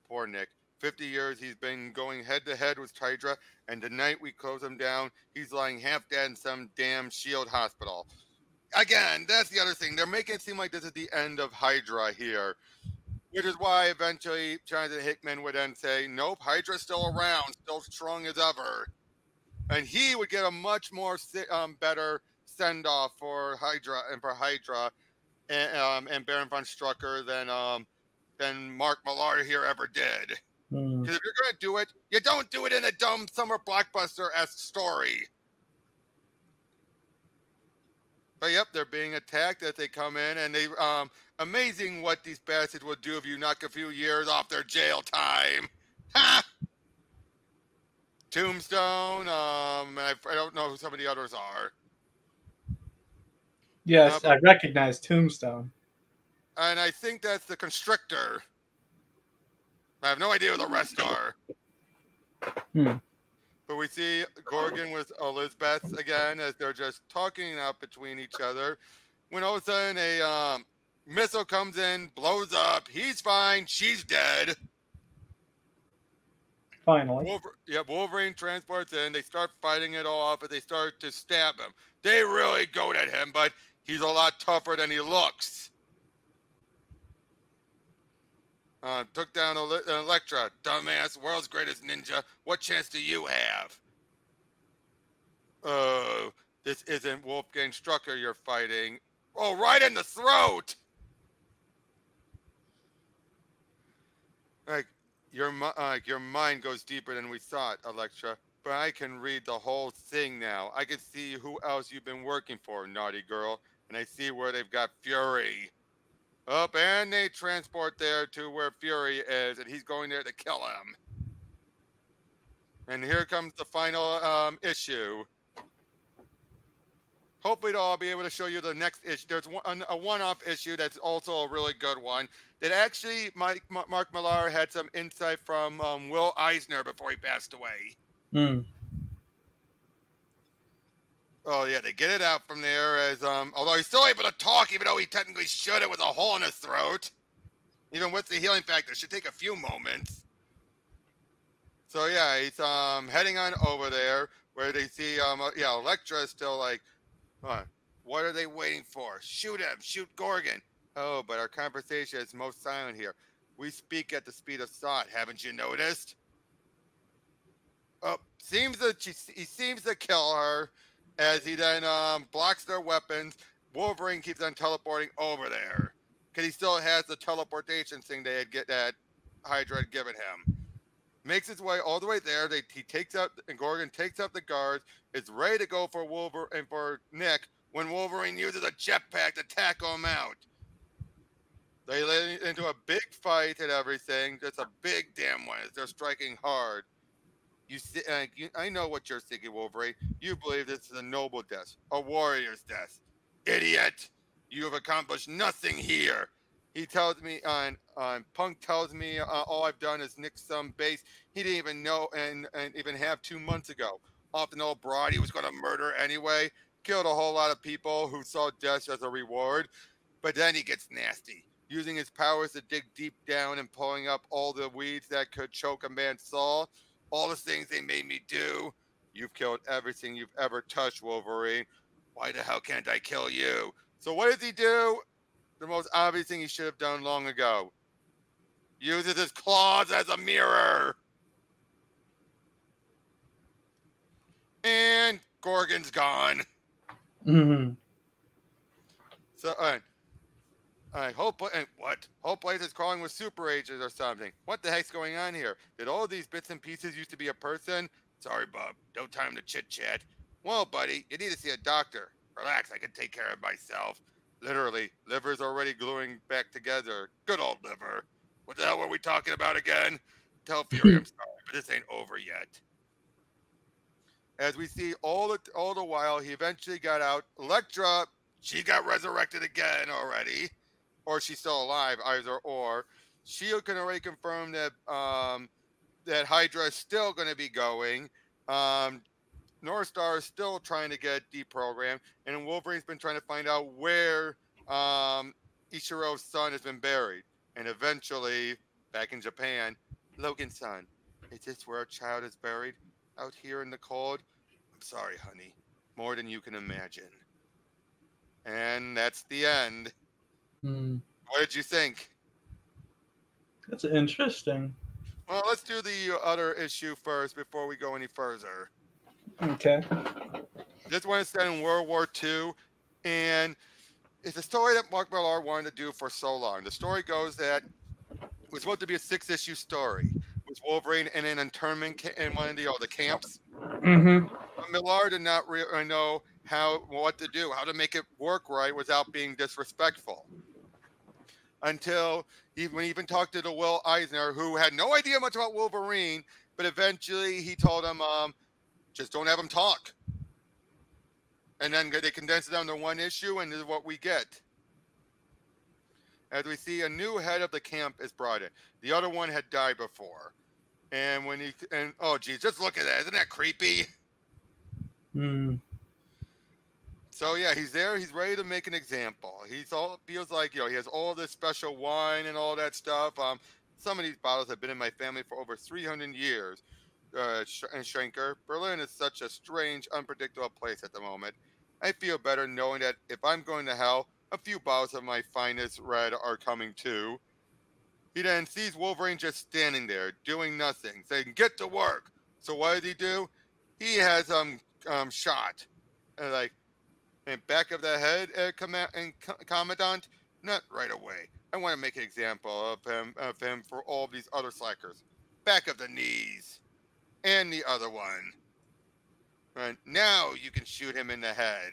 Poor Nick. 50 years he's been going head-to-head with Hydra, and tonight we close him down. He's lying half-dead in some damn Shield hospital. Again, that's the other thing. They're making it seem like this is the end of Hydra here, which is why eventually Jonathan Hickman would then say, nope, Hydra's still around, still strong as ever. And he would get a much more better send-off for Hydra and Baron Von Strucker than Mark Millar here ever did. Because if you're going to do it, you don't do it in a dumb summer blockbuster-esque story. But yep, they're being attacked as they come in, and they amazing what these bastards will do if you knock a few years off their jail time. Ha! Tombstone, I don't know who some of the others are. Yes, I recognize Tombstone. And I think that's the Constrictor. I have no idea who the rest are. But we see Gorgon with Elizabeth again as they're just talking it up between each other. When all of a sudden a missile comes in, blows up. He's fine. She's dead. Finally. Wolverine transports in. They start fighting it all off, but they start to stab him. They really go at him, but he's a lot tougher than he looks. Took down Elektra. Dumbass, world's greatest ninja. What chance do you have? Oh, this isn't Wolfgang Strucker you're fighting. Oh, right in the throat! Your mind goes deeper than we thought, Elektra. But I can read the whole thing now. I can see who else you've been working for, naughty girl. And I see where they've got Fury. Up, and they transport there to where Fury is, and he's going there to kill him. And here comes the final issue. Hopefully, I'll be able to show you the next issue. There's a one-off issue that's also a really good one. That actually, Mark Millar had some insight from Will Eisner before he passed away. Oh, yeah, they get it out from there as, although he's still able to talk, even though he technically shouldn't with a hole in his throat. Even with the healing factor, it should take a few moments. So, yeah, he's heading on over there where they see, Elektra is still like, what are they waiting for? Shoot him, shoot Gorgon. Oh, but our conversation is most silent here. We speak at the speed of thought, haven't you noticed? Oh, he seems to kill her. As he then blocks their weapons, Wolverine keeps on teleporting over there. Because he still has the teleportation thing that Hydra had given him. Makes his way all the way there. Gorgon takes up the guards. It's ready to go for Wolverine and for Nick when Wolverine uses a jetpack to tackle him out. They lay into a big fight and everything. Just a big damn one. They're striking hard. I know what you're thinking, Wolverine. You believe this is a noble death, a warrior's death. Idiot! You have accomplished nothing here. He tells me, Punk tells me, all I've done is nick some base he didn't even know and even have 2 months ago. Off the old broad he was going to murder anyway. Killed a whole lot of people who saw death as a reward. But then he gets nasty, using his powers to dig deep down and pulling up all the weeds that could choke a man's soul. All the things they made me do. You've killed everything you've ever touched, Wolverine. Why the hell can't I kill you? So what does he do? The most obvious thing he should have done long ago. Uses his claws as a mirror. And Gorgon's gone. So, whole place is crawling with super agents or something. What the heck's going on here? Did all these bits and pieces used to be a person? Sorry, Bob. No time to chit-chat. Well, buddy, you need to see a doctor. Relax, I can take care of myself. Literally, liver's already gluing back together. Good old liver. What the hell were we talking about again? Tell Fury I'm sorry, but this ain't over yet. As we see all the while, he eventually got out. Elektra, she got resurrected again already. Or she's still alive, either or. Shield can already confirm that that Hydra is still going to be going. North Star is still trying to get deprogrammed, and Wolverine's been trying to find out where Ichiro's son has been buried. And eventually, back in Japan, Logan's son. Is this where our child is buried? Out here in the cold? I'm sorry, honey. More than you can imagine. And that's the end. What did you think? That's interesting. Well, let's do the other issue first before we go any further. Okay. This one is set in World War II, and it's a story that Mark Millar wanted to do for so long. The story goes that it was supposed to be a 6-issue story with Wolverine in an internment in one of the camps. But Millar did not really know what to do, how to make it work right without being disrespectful. Until he even talked to Will Eisner, who had no idea much about Wolverine, but eventually he told him, just don't have him talk. And then they condensed it down to one issue, and this is what we get. As we see, a new head of the camp is brought in. The other one had died before. And when he and oh geez, just look at that! Isn't that creepy? Hmm. So yeah, he's there. He's ready to make an example. He's all feels like, you know, he has all this special wine and all that stuff. Some of these bottles have been in my family for over 300 years. And Schenker, Berlin is such a strange, unpredictable place at the moment. I feel better knowing that if I'm going to hell, a few bottles of my finest red are coming too. He then sees Wolverine just standing there, doing nothing, saying, "Get to work." So what does he do? He has shot, and like, and back of the head, Commandant. Not right away. I want to make an example of him for all of these other slackers. Back of the knees, and the other one. And now you can shoot him in the head.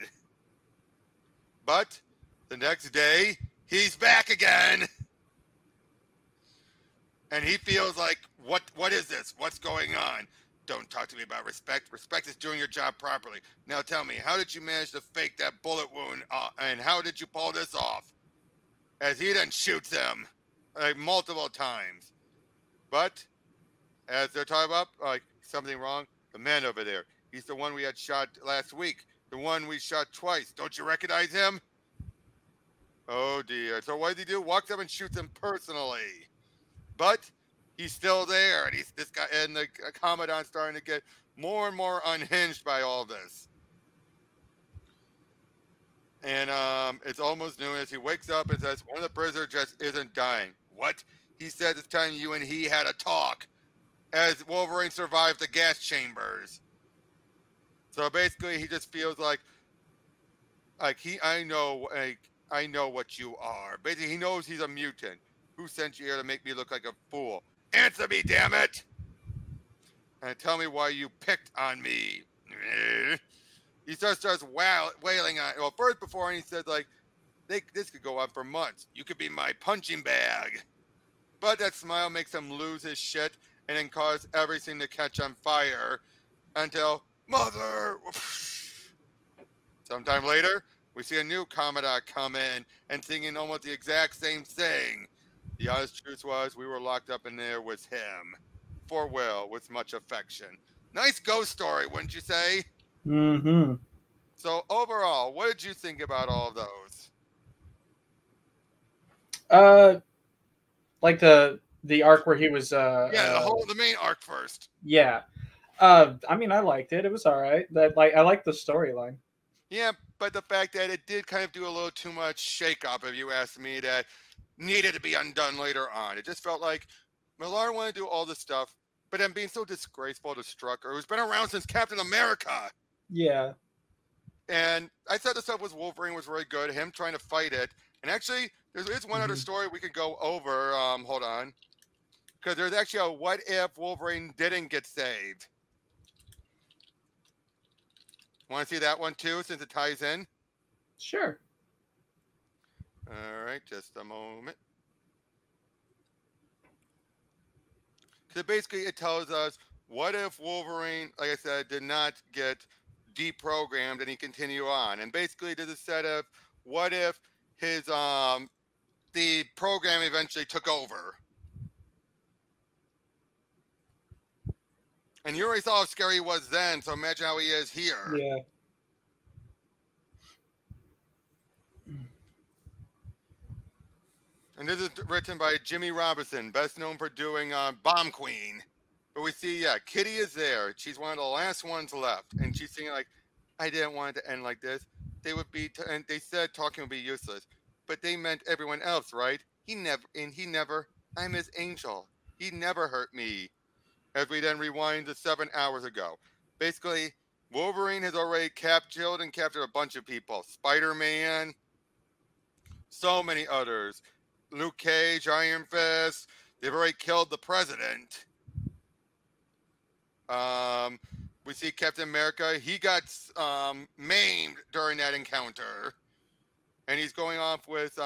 But the next day, he's back again. And he feels like, what is this? What's going on? Don't talk to me about respect. Respect is doing your job properly. Now tell me, how did you manage to fake that bullet wound? And how did you pull this off? As he then shoots him like multiple times. But as they're talking about, like, something wrong, the man over there, he's the one we had shot last week. The one we shot twice. Don't you recognize him? Oh, dear. So what does he do? Walks up and shoots him personally. But he's still there. And he's this guy, and the Commandant's starting to get more and more unhinged by all this. And it's almost noon as he wakes up and says, one of the prisoners just isn't dying. What? He said it's time you and he had a talk. As Wolverine survived the gas chambers. So basically he just feels like he, I know what you are. Basically he knows he's a mutant. Who sent you here to make me look like a fool? Answer me, damn it! And tell me why you picked on me. He starts wailing on, well, first before he said, like, this could go on for months. You could be my punching bag. But that smile makes him lose his shit and then cause everything to catch on fire until, mother! Sometime later, we see a new Commandant come in and singing almost the exact same thing. The honest truth was we were locked up in there with him. Farewell with much affection. Nice ghost story, wouldn't you say? Mm-hmm. So overall, what did you think about all of those? Like the arc where he was the main arc first. Yeah. I mean, I liked it. It was all right. That, like, I liked the storyline. Yeah, but the fact that it did kind of do a little too much shake up, if you ask me, that needed to be undone later on. It just felt like Millar wanted to do all this stuff, but then being so disgraceful to Strucker, who's been around since Captain America. Yeah. And I thought the stuff with Wolverine was really good, him trying to fight it. And actually, there is one other story we could go over. Hold on. Because there's actually a what if Wolverine didn't get saved. Want to see that one too, since it ties in? Sure. All right, just a moment. So basically, it tells us what if Wolverine, like I said, did not get deprogrammed and he continued on. And basically, there's a set of what if his the program eventually took over. And you already saw how scary he was then, so imagine how he is here. Yeah. And this is written by Jimmy Robinson, best known for doing Bomb Queen. But we see, yeah, Kitty is there. She's one of the last ones left. And she's singing like, I didn't want it to end like this. They would be, and they said talking would be useless. But they meant everyone else, right? He never, I'm his angel. He never hurt me. As we then rewind to 7 hours ago. Basically, Wolverine has already captured a bunch of people. Spider-Man, so many others. Luke Cage, Iron Fist, they've already killed the president. We see Captain America, he got maimed during that encounter. And he's going off with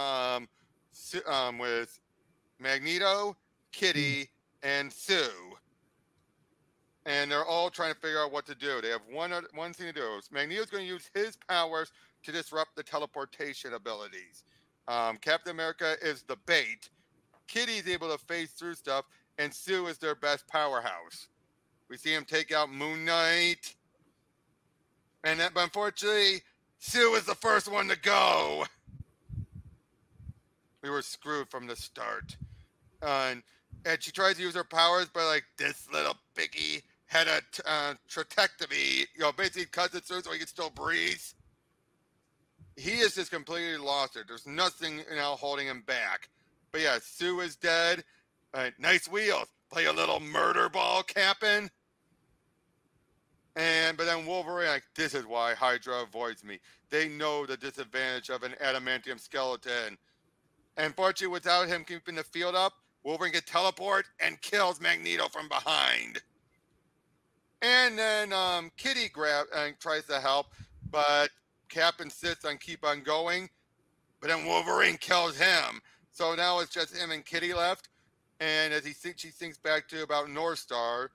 Magneto, Kitty, and Sue. And they're all trying to figure out what to do. They have one thing to do. Magneto's going to use his powers to disrupt the teleportation abilities. Captain America is the bait. Kitty's able to phase through stuff. and Sue is their best powerhouse. We see him take out Moon Knight. And that, but unfortunately, Sue is the first one to go. We were screwed from the start. And she tries to use her powers by, like, this little piggy had a trachectomy. You know, basically cuts it through so he can still breathe. He is just completely lost her. There's nothing now holding him back. But yeah, Sue is dead. Nice wheels. Play a little murder ball, Captain. But then Wolverine, like, this is why Hydra avoids me. They know the disadvantage of an adamantium skeleton. And fortunately, without him keeping the field up, Wolverine can teleport and kills Magneto from behind. And then Kitty tries to help, but Cap insists on keep on going, but then Wolverine kills him. So now it's just him and Kitty left. And as she thinks back to about North Star,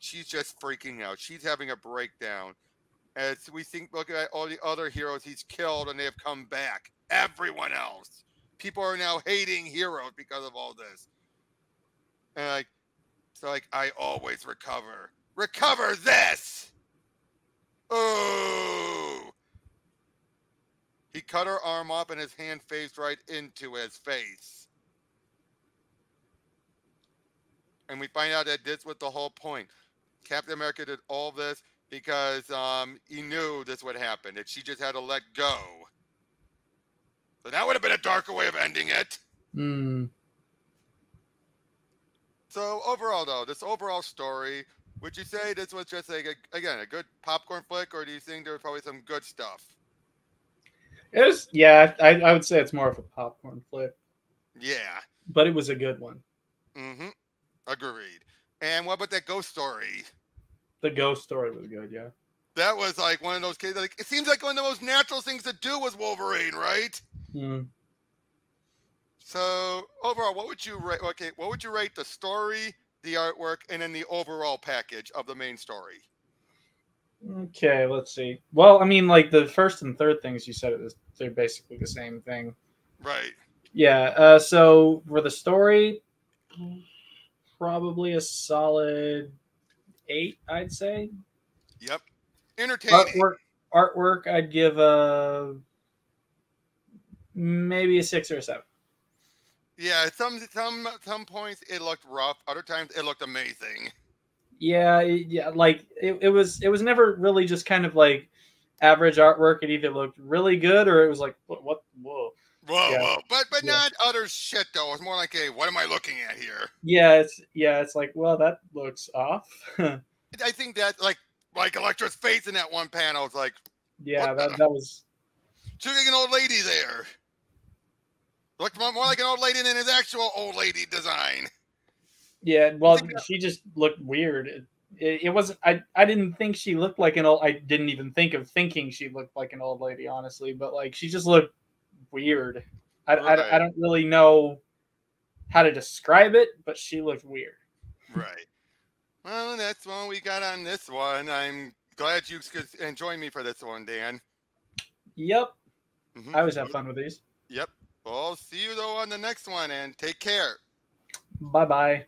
she's just freaking out. She's having a breakdown. As we look at all the other heroes he's killed and they have come back. Everyone else. People are now hating heroes because of all this. And I always recover. Recover this! Ooh! He cut her arm off and his hand phased right into his face. And we find out that this was the whole point. Captain America did all this because he knew this would happen, that she just had to let go. So that would have been a darker way of ending it. Mm. So overall, though, this overall story, would you say this was just, like, a good popcorn flick, or do you think there was probably some good stuff? It was, yeah, I would say it's more of a popcorn flick. Yeah. But it was a good one. Mm-hmm. Agreed. And what about that ghost story? The ghost story was good, yeah. That was like one of those cases. Like, it seems like one of the most natural things to do was Wolverine, right? Mm. So overall, what would you rate? Okay, what would you rate the story, the artwork, and then the overall package of the main story? Okay, let's see. Well, I mean, like the first and third things you said, they're basically the same thing, right? Yeah. So for the story, probably a solid 8, I'd say. Yep. Entertaining. Artwork, I'd give maybe a 6 or a 7. Yeah, some points it looked rough. Other times it looked amazing. Yeah, yeah, like it was never really just kind of like average artwork. It either looked really good or it was like what whoa, yeah. Whoa. But yeah. Not utter shit though. It's more like a what am I looking at here? Yeah, it's like, well, that looks off. I think that like Elektra's face in that one panel is like, yeah, that was shooting an old lady there. Looked more like an old lady than his actual old lady design. Yeah, well, she just looked weird. It wasn't. I didn't think she looked like an old. I didn't even think of thinking she looked like an old lady, honestly. But like, she just looked weird. Right. I don't really know how to describe it, but she looked weird. Right. Well, that's what we got on this one. I'm glad you could join me for this one, Dan. Yep. Mm-hmm. I always have fun with these. Yep. Well, see you, though, on the next one, and take care. Bye-bye.